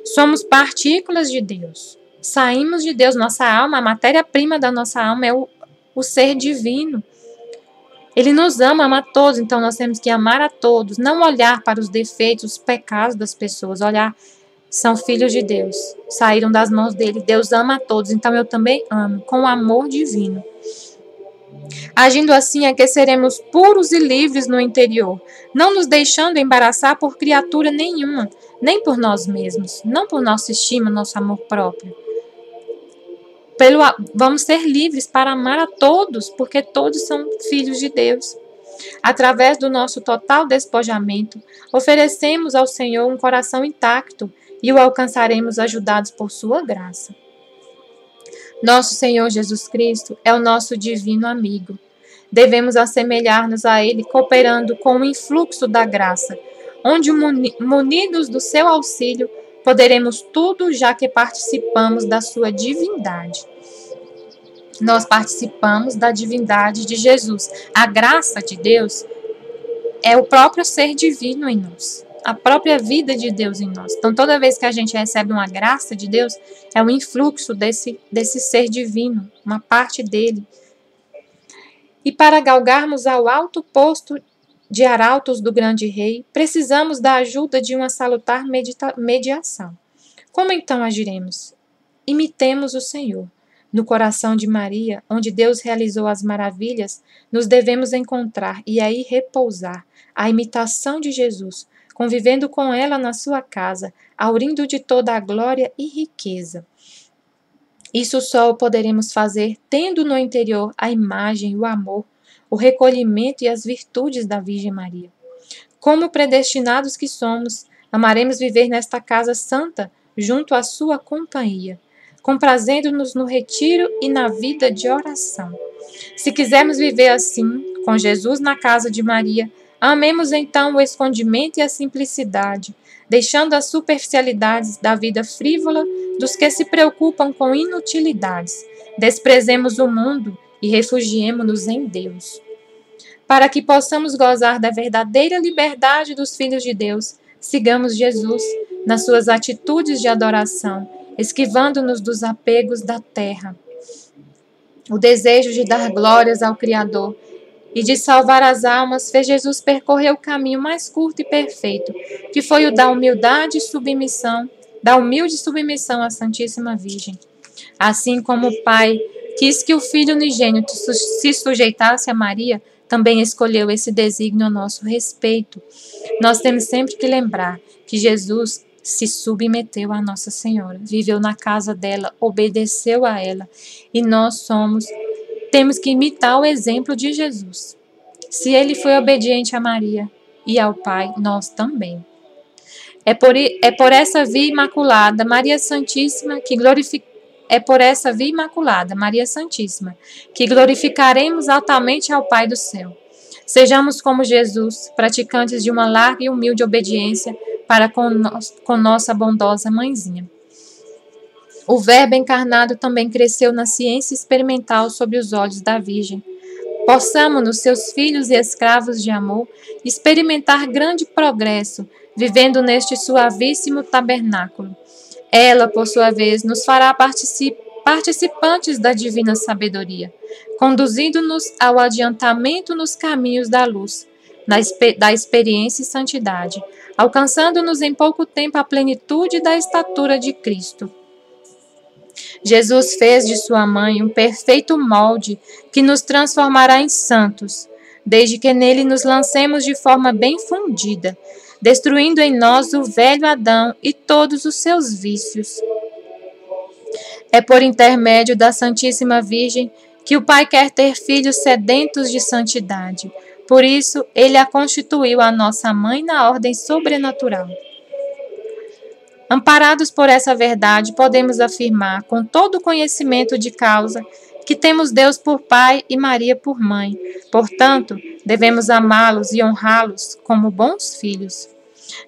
somos partículas de Deus. Saímos de Deus, nossa alma, a matéria-prima da nossa alma é o, o ser divino. Ele nos ama, ama a todos, então nós temos que amar a todos, não olhar para os defeitos, os pecados das pessoas, olhar, são filhos de Deus, saíram das mãos dele, Deus ama a todos, então eu também amo, com o amor divino. Agindo assim é que seremos puros e livres no interior, não nos deixando embaraçar por criatura nenhuma, nem por nós mesmos, não por nossa estima, nosso amor próprio. Pelo, vamos ser livres para amar a todos, porque todos são filhos de Deus. Através do nosso total despojamento, oferecemos ao Senhor um coração intacto e o alcançaremos ajudados por sua graça. Nosso Senhor Jesus Cristo é o nosso divino amigo. Devemos assemelhar-nos a Ele cooperando com o influxo da graça, onde, munidos do seu auxílio, poderemos tudo, já que participamos da sua divindade. Nós participamos da divindade de Jesus. A graça de Deus é o próprio ser divino em nós, a própria vida de Deus em nós. Então, toda vez que a gente recebe uma graça de Deus, é um influxo desse, desse ser divino, uma parte dele. E para galgarmos ao alto posto de arautos do grande rei, precisamos da ajuda de uma salutar mediação. Como então agiremos? Imitemos o Senhor. No coração de Maria, onde Deus realizou as maravilhas, nos devemos encontrar e aí repousar, a imitação de Jesus, convivendo com ela na sua casa, haurindo de toda a glória e riqueza. Isso só o poderemos fazer tendo no interior a imagem, o amor, o recolhimento e as virtudes da Virgem Maria. Como predestinados que somos, amaremos viver nesta casa santa, junto à sua companhia, comprazendo-nos no retiro e na vida de oração. Se quisermos viver assim, com Jesus na casa de Maria, amemos então o escondimento e a simplicidade, deixando as superficialidades da vida frívola dos que se preocupam com inutilidades. Desprezemos o mundo e refugiemo-nos em Deus. Para que possamos gozar da verdadeira liberdade dos filhos de Deus, sigamos Jesus nas suas atitudes de adoração, esquivando-nos dos apegos da terra. O desejo de dar glórias ao Criador e de salvar as almas fez Jesus percorrer o caminho mais curto e perfeito, que foi o da humildade e submissão, da humilde submissão à Santíssima Virgem. Assim como o Pai quis que o Filho unigênito se sujeitasse a Maria, também escolheu esse desígnio a nosso respeito. Nós temos sempre que lembrar que Jesus se submeteu a Nossa Senhora, viveu na casa dela, obedeceu a ela, e nós somos, temos que imitar o exemplo de Jesus. Se ele foi obediente a Maria e ao Pai, nós também. É por, é por essa via imaculada, Maria Santíssima, que glorificou, É por essa via imaculada, Maria Santíssima, que glorificaremos altamente ao Pai do céu. Sejamos como Jesus, praticantes de uma larga e humilde obediência para com, no, com nossa bondosa mãezinha. O Verbo encarnado também cresceu na ciência experimental sob os olhos da Virgem. Possamos, nos seus filhos e escravos de amor, experimentar grande progresso, vivendo neste suavíssimo tabernáculo. Ela, por sua vez, nos fará particip- participantes da divina sabedoria, conduzindo-nos ao adiantamento nos caminhos da luz, na espe- da experiência e santidade, alcançando-nos em pouco tempo a plenitude da estatura de Cristo. Jesus fez de sua mãe um perfeito molde que nos transformará em santos, desde que nele nos lancemos de forma bem fundida, destruindo em nós o velho Adão e todos os seus vícios. É por intermédio da Santíssima Virgem que o Pai quer ter filhos sedentos de santidade. Por isso, Ele a constituiu a nossa mãe na ordem sobrenatural. Amparados por essa verdade, podemos afirmar, com todo o conhecimento de causa, que temos Deus por Pai e Maria por Mãe. Portanto, devemos amá-los e honrá-los como bons filhos.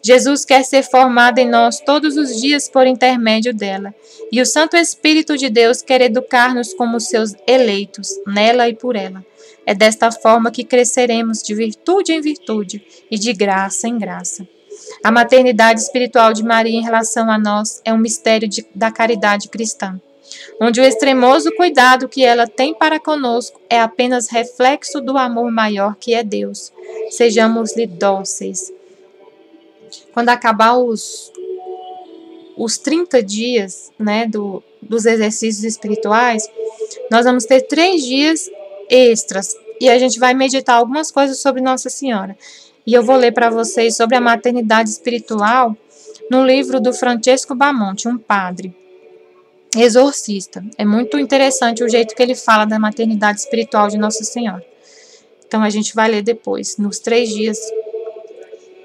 Jesus quer ser formado em nós todos os dias por intermédio dela, e o Santo Espírito de Deus quer educar-nos como seus eleitos, nela e por ela. É desta forma que cresceremos de virtude em virtude e de graça em graça. A maternidade espiritual de Maria em relação a nós é um mistério de, da caridade cristã, onde o extremoso cuidado que ela tem para conosco é apenas reflexo do amor maior que é Deus. Sejamos-lhe dóceis. Quando acabar os, os trinta dias, né, do, dos exercícios espirituais, nós vamos ter três dias extras e a gente vai meditar algumas coisas sobre Nossa Senhora. E eu vou ler para vocês sobre a maternidade espiritual no livro do Francesco Bamonte, um padre exorcista. É muito interessante o jeito que ele fala da maternidade espiritual de Nossa Senhora. Então a gente vai ler depois, nos três dias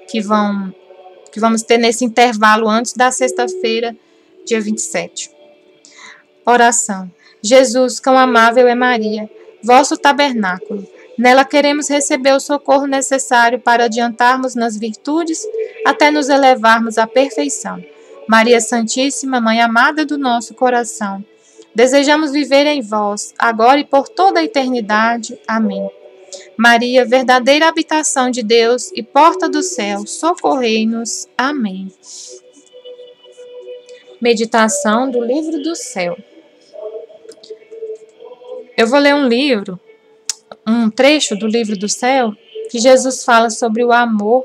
que vão... que vamos ter nesse intervalo antes da sexta-feira, dia vinte e sete. Oração. Jesus, cão amável é Maria, vosso tabernáculo. Nela queremos receber o socorro necessário para adiantarmos nas virtudes até nos elevarmos à perfeição. Maria Santíssima, Mãe amada do nosso coração, desejamos viver em vós, agora e por toda a eternidade. Amém. Maria, verdadeira habitação de Deus e porta do céu, socorrei-nos. Amém. Meditação do Livro do Céu. Eu vou ler um livro, um trecho do Livro do Céu, que Jesus fala sobre o amor,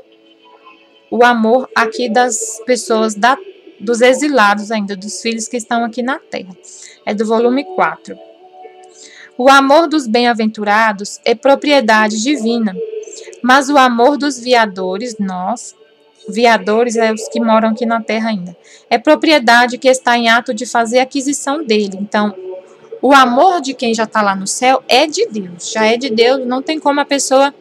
o amor aqui das pessoas, da, dos exilados ainda, dos filhos que estão aqui na terra. É do volume quatro. O amor dos bem-aventurados é propriedade divina, mas o amor dos viadores, nós, viadores é os que moram aqui na terra ainda, é propriedade que está em ato de fazer aquisição dele. Então, o amor de quem já está lá no céu é de Deus, já é de Deus, não tem como a pessoa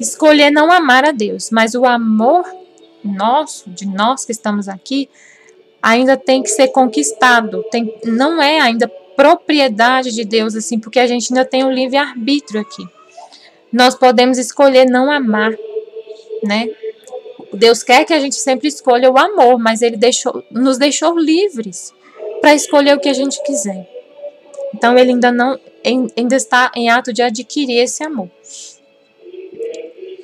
escolher não amar a Deus, mas o amor nosso, de nós que estamos aqui, ainda tem que ser conquistado, tem, não é ainda propriedade de Deus, assim, porque a gente ainda tem o livre-arbítrio aqui. Nós podemos escolher não amar, né? Deus quer que a gente sempre escolha o amor, mas Ele deixou, nos deixou livres para escolher o que a gente quiser. Então, Ele ainda, não, ainda está em ato de adquirir esse amor.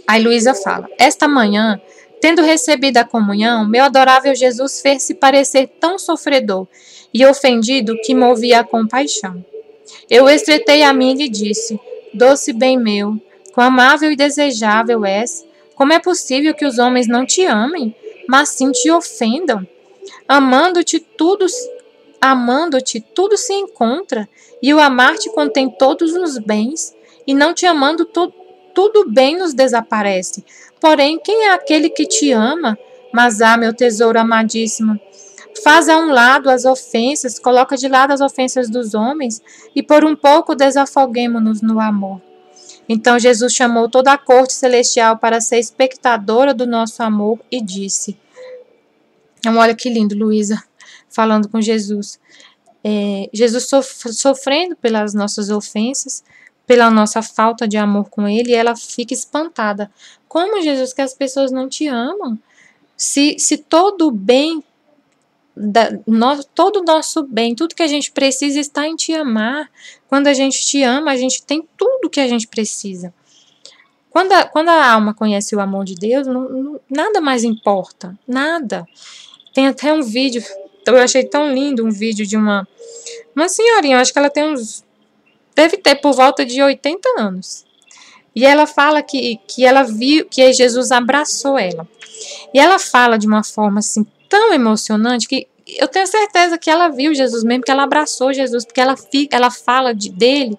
Aí Luísa fala, esta manhã, tendo recebido a comunhão, meu adorável Jesus fez-se parecer tão sofredor e ofendido que movia a compaixão. Eu estreitei a mim e lhe disse, doce bem meu, quão amável e desejável és, como é possível que os homens não te amem, mas sim te ofendam? Amando-te, tudo, amando-te, tudo se encontra, e o amar-te contém todos os bens, e não te amando, tu, tudo bem nos desaparece. Porém, quem é aquele que te ama? Mas, ah, meu tesouro amadíssimo, faz a um lado as ofensas, coloca de lado as ofensas dos homens e por um pouco desafoguemo-nos no amor. Então Jesus chamou toda a corte celestial para ser espectadora do nosso amor e disse, olha que lindo, Luísa, falando com Jesus, é, Jesus sof- sofrendo pelas nossas ofensas, pela nossa falta de amor com Ele, ela fica espantada. Como, Jesus, que as pessoas não te amam? Se, se todo o bem, da, no, todo o nosso bem, tudo que a gente precisa está em te amar. Quando a gente te ama, a gente tem tudo que a gente precisa. Quando a, quando a alma conhece o amor de Deus, não, não, nada mais importa, nada. Tem até um vídeo, eu achei tão lindo um vídeo de uma, uma senhorinha, eu acho que ela tem uns... deve ter por volta de oitenta anos. E ela fala que, que ela viu, que Jesus abraçou ela. E ela fala de uma forma assim tão emocionante que eu tenho certeza que ela viu Jesus mesmo, que ela abraçou Jesus, porque ela, fica, ela fala de, dele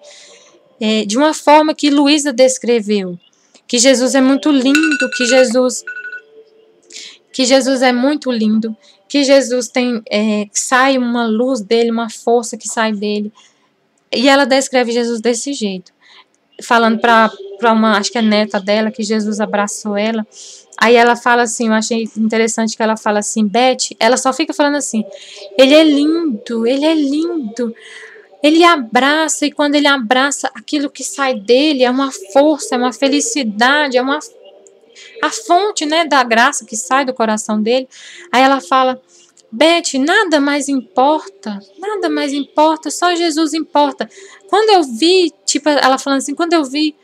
é, de uma forma que Luísa descreveu. Que Jesus é muito lindo, que Jesus que Jesus é muito lindo, que Jesus tem, é, que sai uma luz dele, uma força que sai dele. E ela descreve Jesus desse jeito, falando para uma, acho que é neta dela, que Jesus abraçou ela. Aí ela fala assim, eu achei interessante que ela fala assim, Beth, ela só fica falando assim, ele é lindo, ele é lindo, ele abraça, e quando ele abraça, aquilo que sai dele é uma força, é uma felicidade, é uma a fonte, né, da graça que sai do coração dele. Aí ela fala, Beth, nada mais importa, nada mais importa, só Jesus importa. Quando eu vi, tipo, ela falando assim, quando eu vi,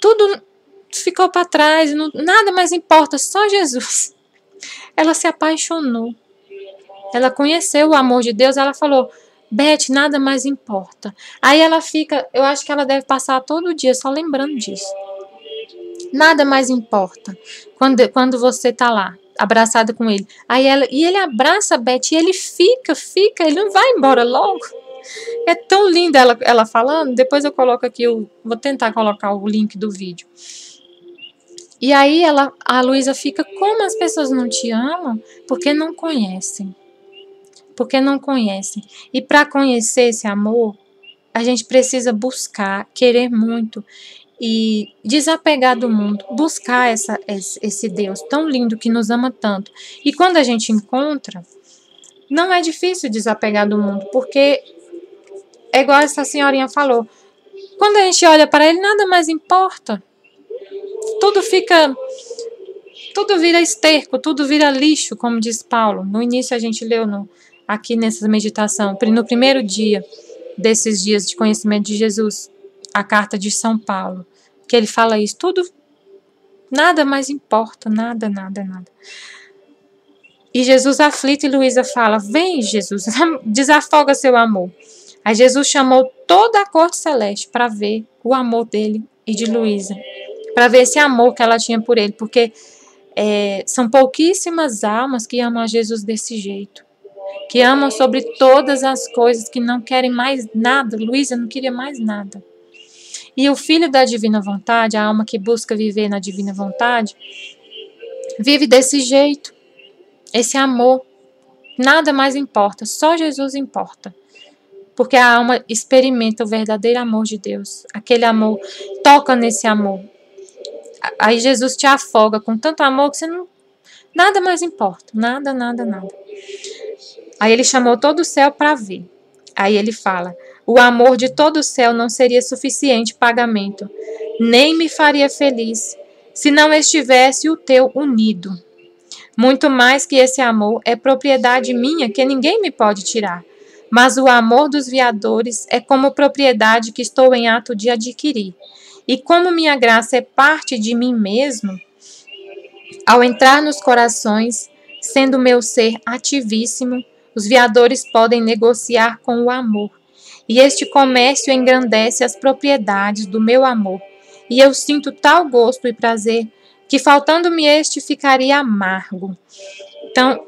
tudo ficou para trás, não, nada mais importa, só Jesus. Ela se apaixonou, ela conheceu o amor de Deus, ela falou, Beth, nada mais importa. Aí ela fica, eu acho que ela deve passar todo dia só lembrando disso. Nada mais importa quando, quando você está lá, abraçado com ele. Aí ela, e ele abraça a Beth, e ele fica, fica, ele não vai embora logo. É tão linda ela, ela falando, depois eu coloco aqui, eu vou tentar colocar o link do vídeo. E aí ela, a Luísa fica, como as pessoas não te amam? Porque não conhecem. Porque não conhecem. E para conhecer esse amor, a gente precisa buscar, querer muito. E desapegar do mundo, buscar essa, esse Deus tão lindo que nos ama tanto. E quando a gente encontra, não é difícil desapegar do mundo, porque é igual essa senhorinha falou, quando a gente olha para ele, nada mais importa. Tudo fica, tudo vira esterco, tudo vira lixo, como diz Paulo. No início a gente leu no, aqui nessa meditação, no primeiro dia desses dias de conhecimento de Jesus, a carta de São Paulo, que ele fala isso, tudo, nada mais importa, nada, nada, nada. E Jesus aflito, e Luísa fala, vem Jesus, desafoga seu amor. Aí Jesus chamou toda a corte celeste para ver o amor dele e de Luísa, para ver esse amor que ela tinha por ele, porque é, são pouquíssimas almas que amam a Jesus desse jeito, que amam sobre todas as coisas, que não querem mais nada. Luísa não queria mais nada. E o filho da divina vontade, a alma que busca viver na divina vontade, vive desse jeito, esse amor. Nada mais importa, só Jesus importa. Porque a alma experimenta o verdadeiro amor de Deus. Aquele amor, toca nesse amor. Aí Jesus te afoga com tanto amor que você não... Nada mais importa, nada, nada, nada. Aí ele chamou todo o céu para ver. Aí ele fala... O amor de todo o céu não seria suficiente pagamento, nem me faria feliz, se não estivesse o teu unido. Muito mais que esse amor é propriedade minha que ninguém me pode tirar, mas o amor dos viadores é como propriedade que estou em ato de adquirir. E como minha graça é parte de mim mesmo, ao entrar nos corações, sendo meu ser ativíssimo, os viadores podem negociar com o amor. E este comércio engrandece as propriedades do meu amor, e eu sinto tal gosto e prazer, que faltando-me este ficaria amargo. Então,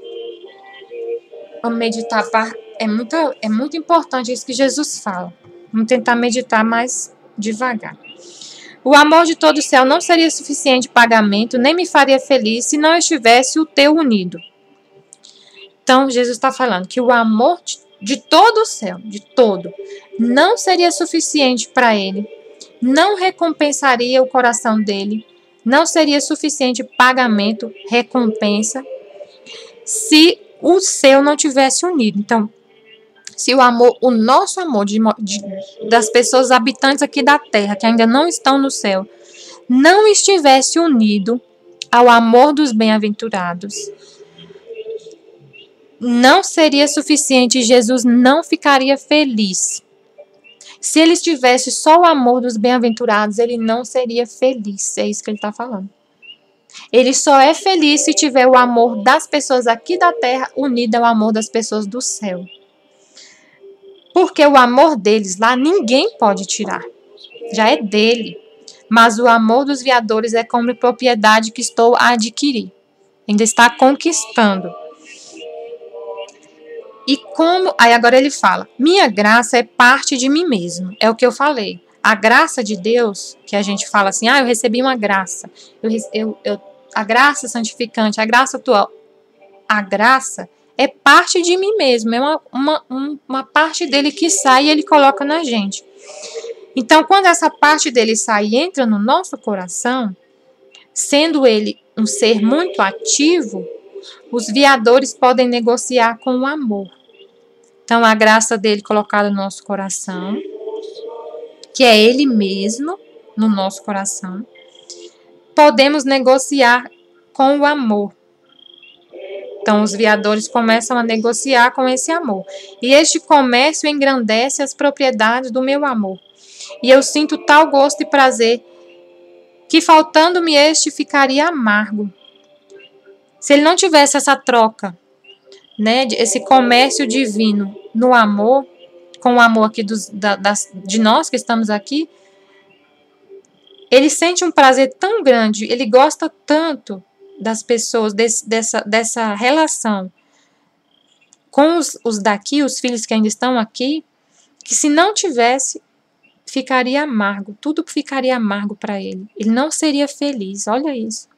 vamos meditar, é muito, é muito importante isso que Jesus fala, vamos tentar meditar mais devagar. O amor de todo o céu não seria suficiente pagamento, nem me faria feliz se não estivesse o teu unido. Então, Jesus está falando que o amor de de todo o céu, de todo, não seria suficiente para ele, não recompensaria o coração dele, não seria suficiente pagamento, recompensa, se o seu não tivesse unido. Então, se o amor, o nosso amor de, de, das pessoas habitantes aqui da terra, que ainda não estão no céu, não estivesse unido ao amor dos bem-aventurados, não seria suficiente, Jesus não ficaria feliz. Se ele tivesse só o amor dos bem-aventurados, ele não seria feliz. É isso que ele está falando. Ele só é feliz se tiver o amor das pessoas aqui da terra unido ao amor das pessoas do céu. Porque o amor deles lá ninguém pode tirar. Já é dele. Mas o amor dos viadores é como propriedade que estou a adquirir. Ainda está conquistando. E como, aí agora ele fala, minha graça é parte de mim mesmo, é o que eu falei. A graça de Deus, que a gente fala assim, ah, eu recebi uma graça, eu, eu, eu a graça santificante, a graça atual, a graça é parte de mim mesmo, é uma, uma, uma parte dele que sai e ele coloca na gente. Então, quando essa parte dele sai e entra no nosso coração, sendo ele um ser muito ativo, os viadores podem negociar com o amor. Então, a graça dele colocada no nosso coração, que é ele mesmo no nosso coração, podemos negociar com o amor. Então, os viadores começam a negociar com esse amor. E este comércio engrandece as propriedades do meu amor. E eu sinto tal gosto e prazer que, faltando-me este, ficaria amargo. Se ele não tivesse essa troca, né, esse comércio divino no amor, com o amor aqui dos, da, das, de nós que estamos aqui, ele sente um prazer tão grande, ele gosta tanto das pessoas, desse, dessa, dessa relação com os, os daqui, os filhos que ainda estão aqui, que se não tivesse, ficaria amargo, tudo ficaria amargo para ele, ele não seria feliz. Olha isso,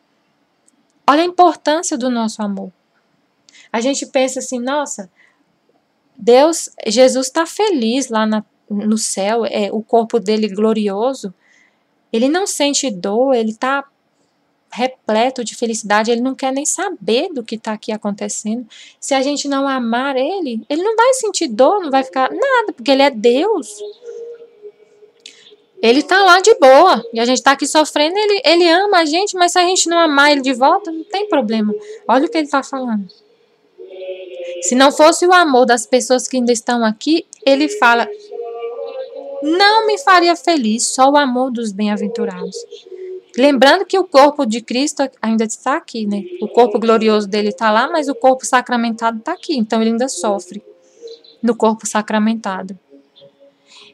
olha a importância do nosso amor. A gente pensa assim, nossa, Deus, Jesus está feliz lá na, no céu, é o corpo dele glorioso, ele não sente dor, ele está repleto de felicidade, ele não quer nem saber do que está aqui acontecendo. Se a gente não amar ele, ele não vai sentir dor, não vai ficar nada, porque ele é Deus. Ele está lá de boa, e a gente está aqui sofrendo, ele, ele ama a gente, mas se a gente não amar ele de volta, não tem problema. Olha o que ele está falando. Se não fosse o amor das pessoas que ainda estão aqui, ele fala, não me faria feliz, só o amor dos bem-aventurados. Lembrando que o corpo de Cristo ainda está aqui, né? O corpo glorioso dele está lá, mas o corpo sacramentado está aqui, então ele ainda sofre no corpo sacramentado.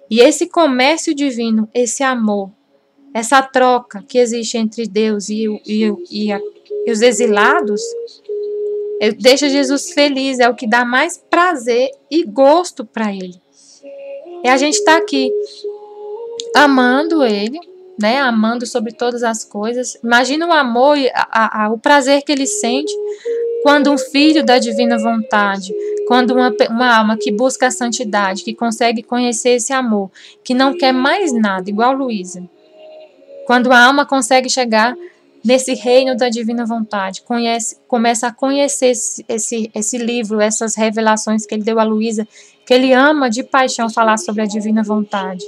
E esse comércio divino, esse amor, essa troca que existe entre Deus e, o, e, o, e, a, e os exilados, deixa Jesus feliz, é o que dá mais prazer e gosto para ele. E a gente está aqui amando ele, né, amando sobre todas as coisas. Imagina o amor e a, a, o prazer que ele sente quando um filho da divina vontade, quando uma, uma alma que busca a santidade, que consegue conhecer esse amor, que não quer mais nada, igual Luísa. Quando a alma consegue chegar nesse reino da divina vontade, conhece, começa a conhecer esse, esse, esse livro, essas revelações que ele deu a Luísa, que ele ama de paixão falar sobre a divina vontade.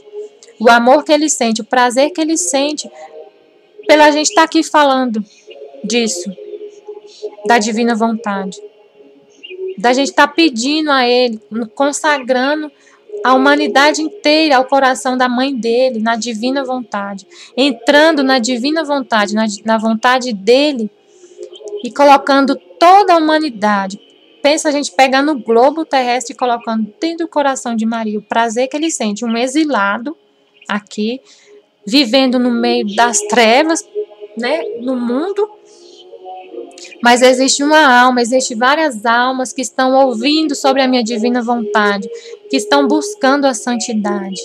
O amor que ele sente, o prazer que ele sente, pela gente estar aqui falando disso, da divina vontade. Da gente estar pedindo a ele, consagrando a humanidade inteira ao coração da mãe dele, na divina vontade. Entrando na divina vontade, na, na vontade dele e colocando toda a humanidade. Pensa a gente pegando o globo terrestre e colocando dentro do coração de Maria o prazer que ele sente, um exilado aqui, vivendo no meio das trevas, né, no mundo. Mas existe uma alma, existe várias almas que estão ouvindo sobre a minha divina vontade, que estão buscando a santidade,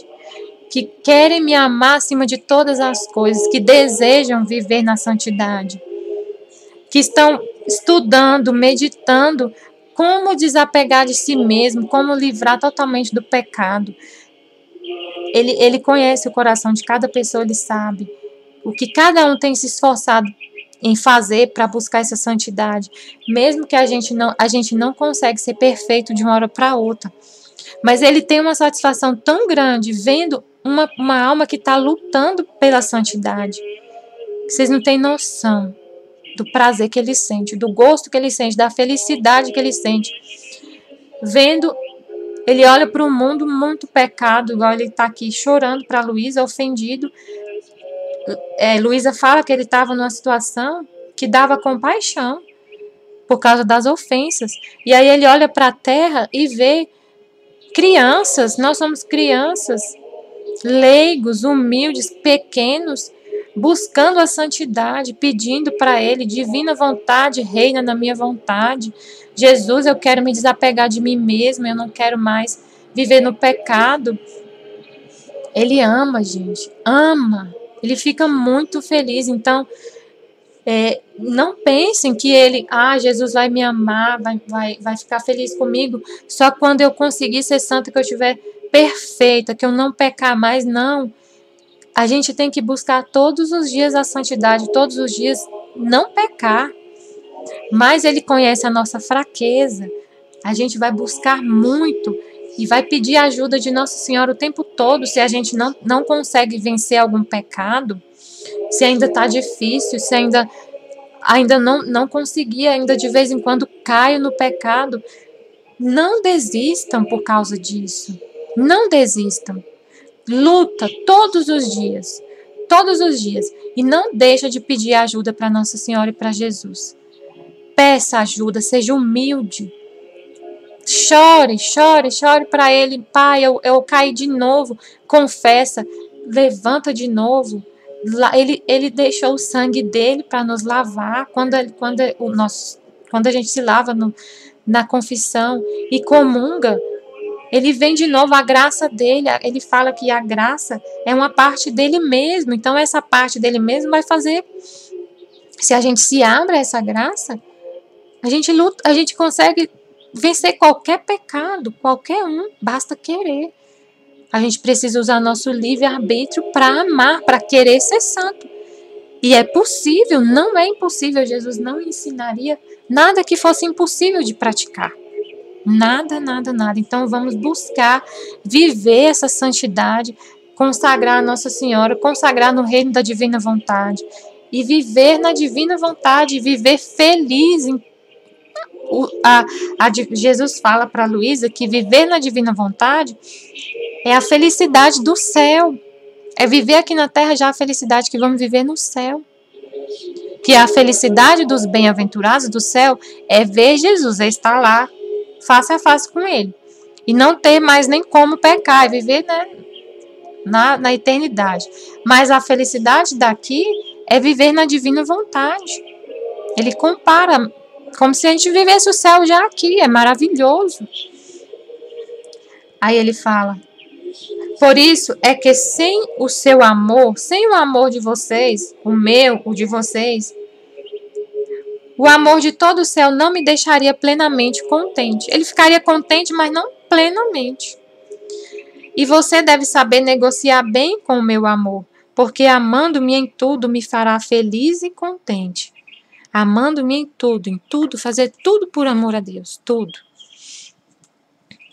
que querem me amar acima de todas as coisas, que desejam viver na santidade, que estão estudando, meditando como desapegar de si mesmo, como livrar totalmente do pecado. Ele, ele conhece o coração de cada pessoa, ele sabe o que cada um tem se esforçado em fazer para buscar essa santidade, mesmo que a gente não, a gente não consegue ser perfeito de uma hora para outra, mas ele tem uma satisfação tão grande vendo uma, uma alma que está lutando pela santidade, vocês não têm noção do prazer que ele sente, do gosto que ele sente, da felicidade que ele sente, vendo. Ele olha para o mundo muito pecado, igual ele está aqui chorando para Luísa, ofendido. É, Luísa fala que ele estava numa situação que dava compaixão por causa das ofensas. E aí ele olha para a terra e vê crianças, nós somos crianças, leigos, humildes, pequenos, buscando a santidade, pedindo para ele, divina vontade, reina na minha vontade. Jesus, eu quero me desapegar de mim mesmo, eu não quero mais viver no pecado. Ele ama, gente, ama. Ele fica muito feliz. Então, É, não pensem que ele, ah, Jesus vai me amar, vai, vai, vai ficar feliz comigo, só quando eu conseguir ser santa, que eu estiver perfeita, que eu não pecar mais. Não. A gente tem que buscar todos os dias a santidade, todos os dias não pecar. Mas ele conhece a nossa fraqueza. A gente vai buscar muito e vai pedir ajuda de Nossa Senhora o tempo todo. Se a gente não, não consegue vencer algum pecado, se ainda está difícil, se ainda, ainda não, não consegui, ainda de vez em quando caio no pecado, não desistam por causa disso. Não desistam. Luta todos os dias. Todos os dias. E não deixa de pedir ajuda para Nossa Senhora e para Jesus. Peça ajuda, seja humilde. Chore, chore, chore para ele. Pai, eu, eu caí de novo. Confessa, levanta de novo. Ele, ele deixou o sangue dele para nos lavar. Quando, quando, o nosso, quando a gente se lava no, na confissão e comunga, ele vem de novo a graça dele. Ele fala que a graça é uma parte dele mesmo. Então essa parte dele mesmo vai fazer, se a gente se abre a essa graça, a gente luta, a gente consegue vencer qualquer pecado, qualquer um, basta querer. A gente precisa usar nosso livre-arbítrio para amar, para querer ser santo. E é possível, não é impossível. Jesus não ensinaria nada que fosse impossível de praticar. Nada, nada, nada. Então vamos buscar viver essa santidade, consagrar a Nossa Senhora, consagrar no reino da Divina Vontade. E viver na Divina Vontade, viver feliz em O, a, a, Jesus fala para Luísa que viver na Divina Vontade é a felicidade do céu. É viver aqui na terra já a felicidade que vamos viver no céu. Que a felicidade dos bem-aventurados do céu é ver Jesus, é estar lá face a face com ele. E não ter mais nem como pecar, é viver, né, na, na eternidade. Mas a felicidade daqui é viver na Divina Vontade. Ele compara como se a gente vivesse o céu já aqui, é maravilhoso. Aí ele fala, por isso é que sem o seu amor, sem o amor de vocês, o meu, o de vocês, o amor de todo o céu não me deixaria plenamente contente. Ele ficaria contente, mas não plenamente. E você deve saber negociar bem com o meu amor, porque amando-me em tudo me fará feliz e contente. Amando-me em tudo, em tudo, fazer tudo por amor a Deus, tudo.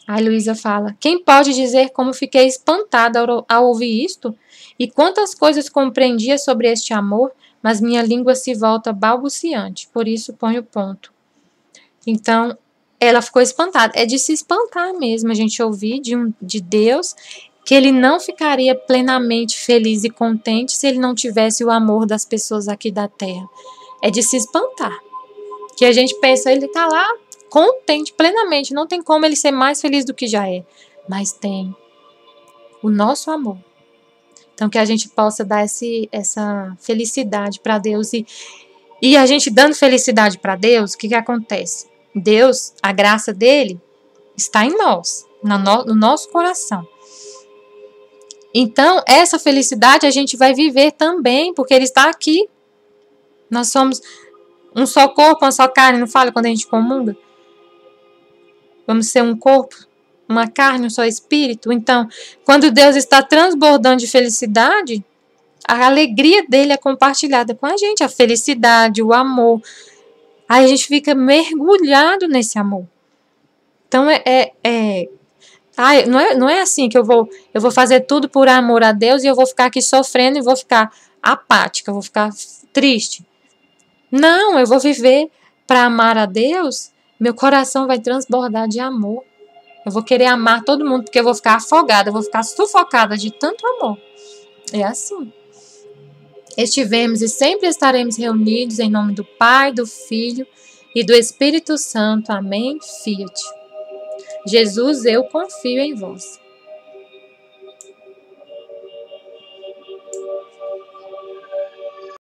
Aí Luísa fala, quem pode dizer como fiquei espantada ao, ao ouvir isto? E quantas coisas compreendia sobre este amor, mas minha língua se volta balbuciante, por isso ponho ponto. Então, ela ficou espantada. É de se espantar mesmo, a gente ouvir de, um, de Deus que ele não ficaria plenamente feliz e contente se ele não tivesse o amor das pessoas aqui da terra. É de se espantar, que a gente pensa, ele está lá contente plenamente, não tem como ele ser mais feliz do que já é, mas tem o nosso amor. Então que a gente possa dar esse, essa felicidade para Deus, e, e a gente dando felicidade para Deus, o que, que acontece? Deus, a graça dele está em nós, no, no, no nosso coração. Então essa felicidade a gente vai viver também, porque ele está aqui. Nós somos um só corpo, uma só carne, não fala quando a gente comunga? Vamos ser um corpo, uma carne, um só espírito. Então, quando Deus está transbordando de felicidade, a alegria dele é compartilhada com a gente, a felicidade, o amor. Aí a gente fica mergulhado nesse amor. Então, é... é, é ai, não, é não é assim que eu vou, eu vou fazer tudo por amor a Deus e eu vou ficar aqui sofrendo e vou ficar apática, eu vou ficar triste. Não, eu vou viver para amar a Deus, meu coração vai transbordar de amor. Eu vou querer amar todo mundo, porque eu vou ficar afogada, eu vou ficar sufocada de tanto amor. É assim. Estivemos e sempre estaremos reunidos em nome do Pai, do Filho e do Espírito Santo. Amém. Fiat. Jesus, eu confio em vós.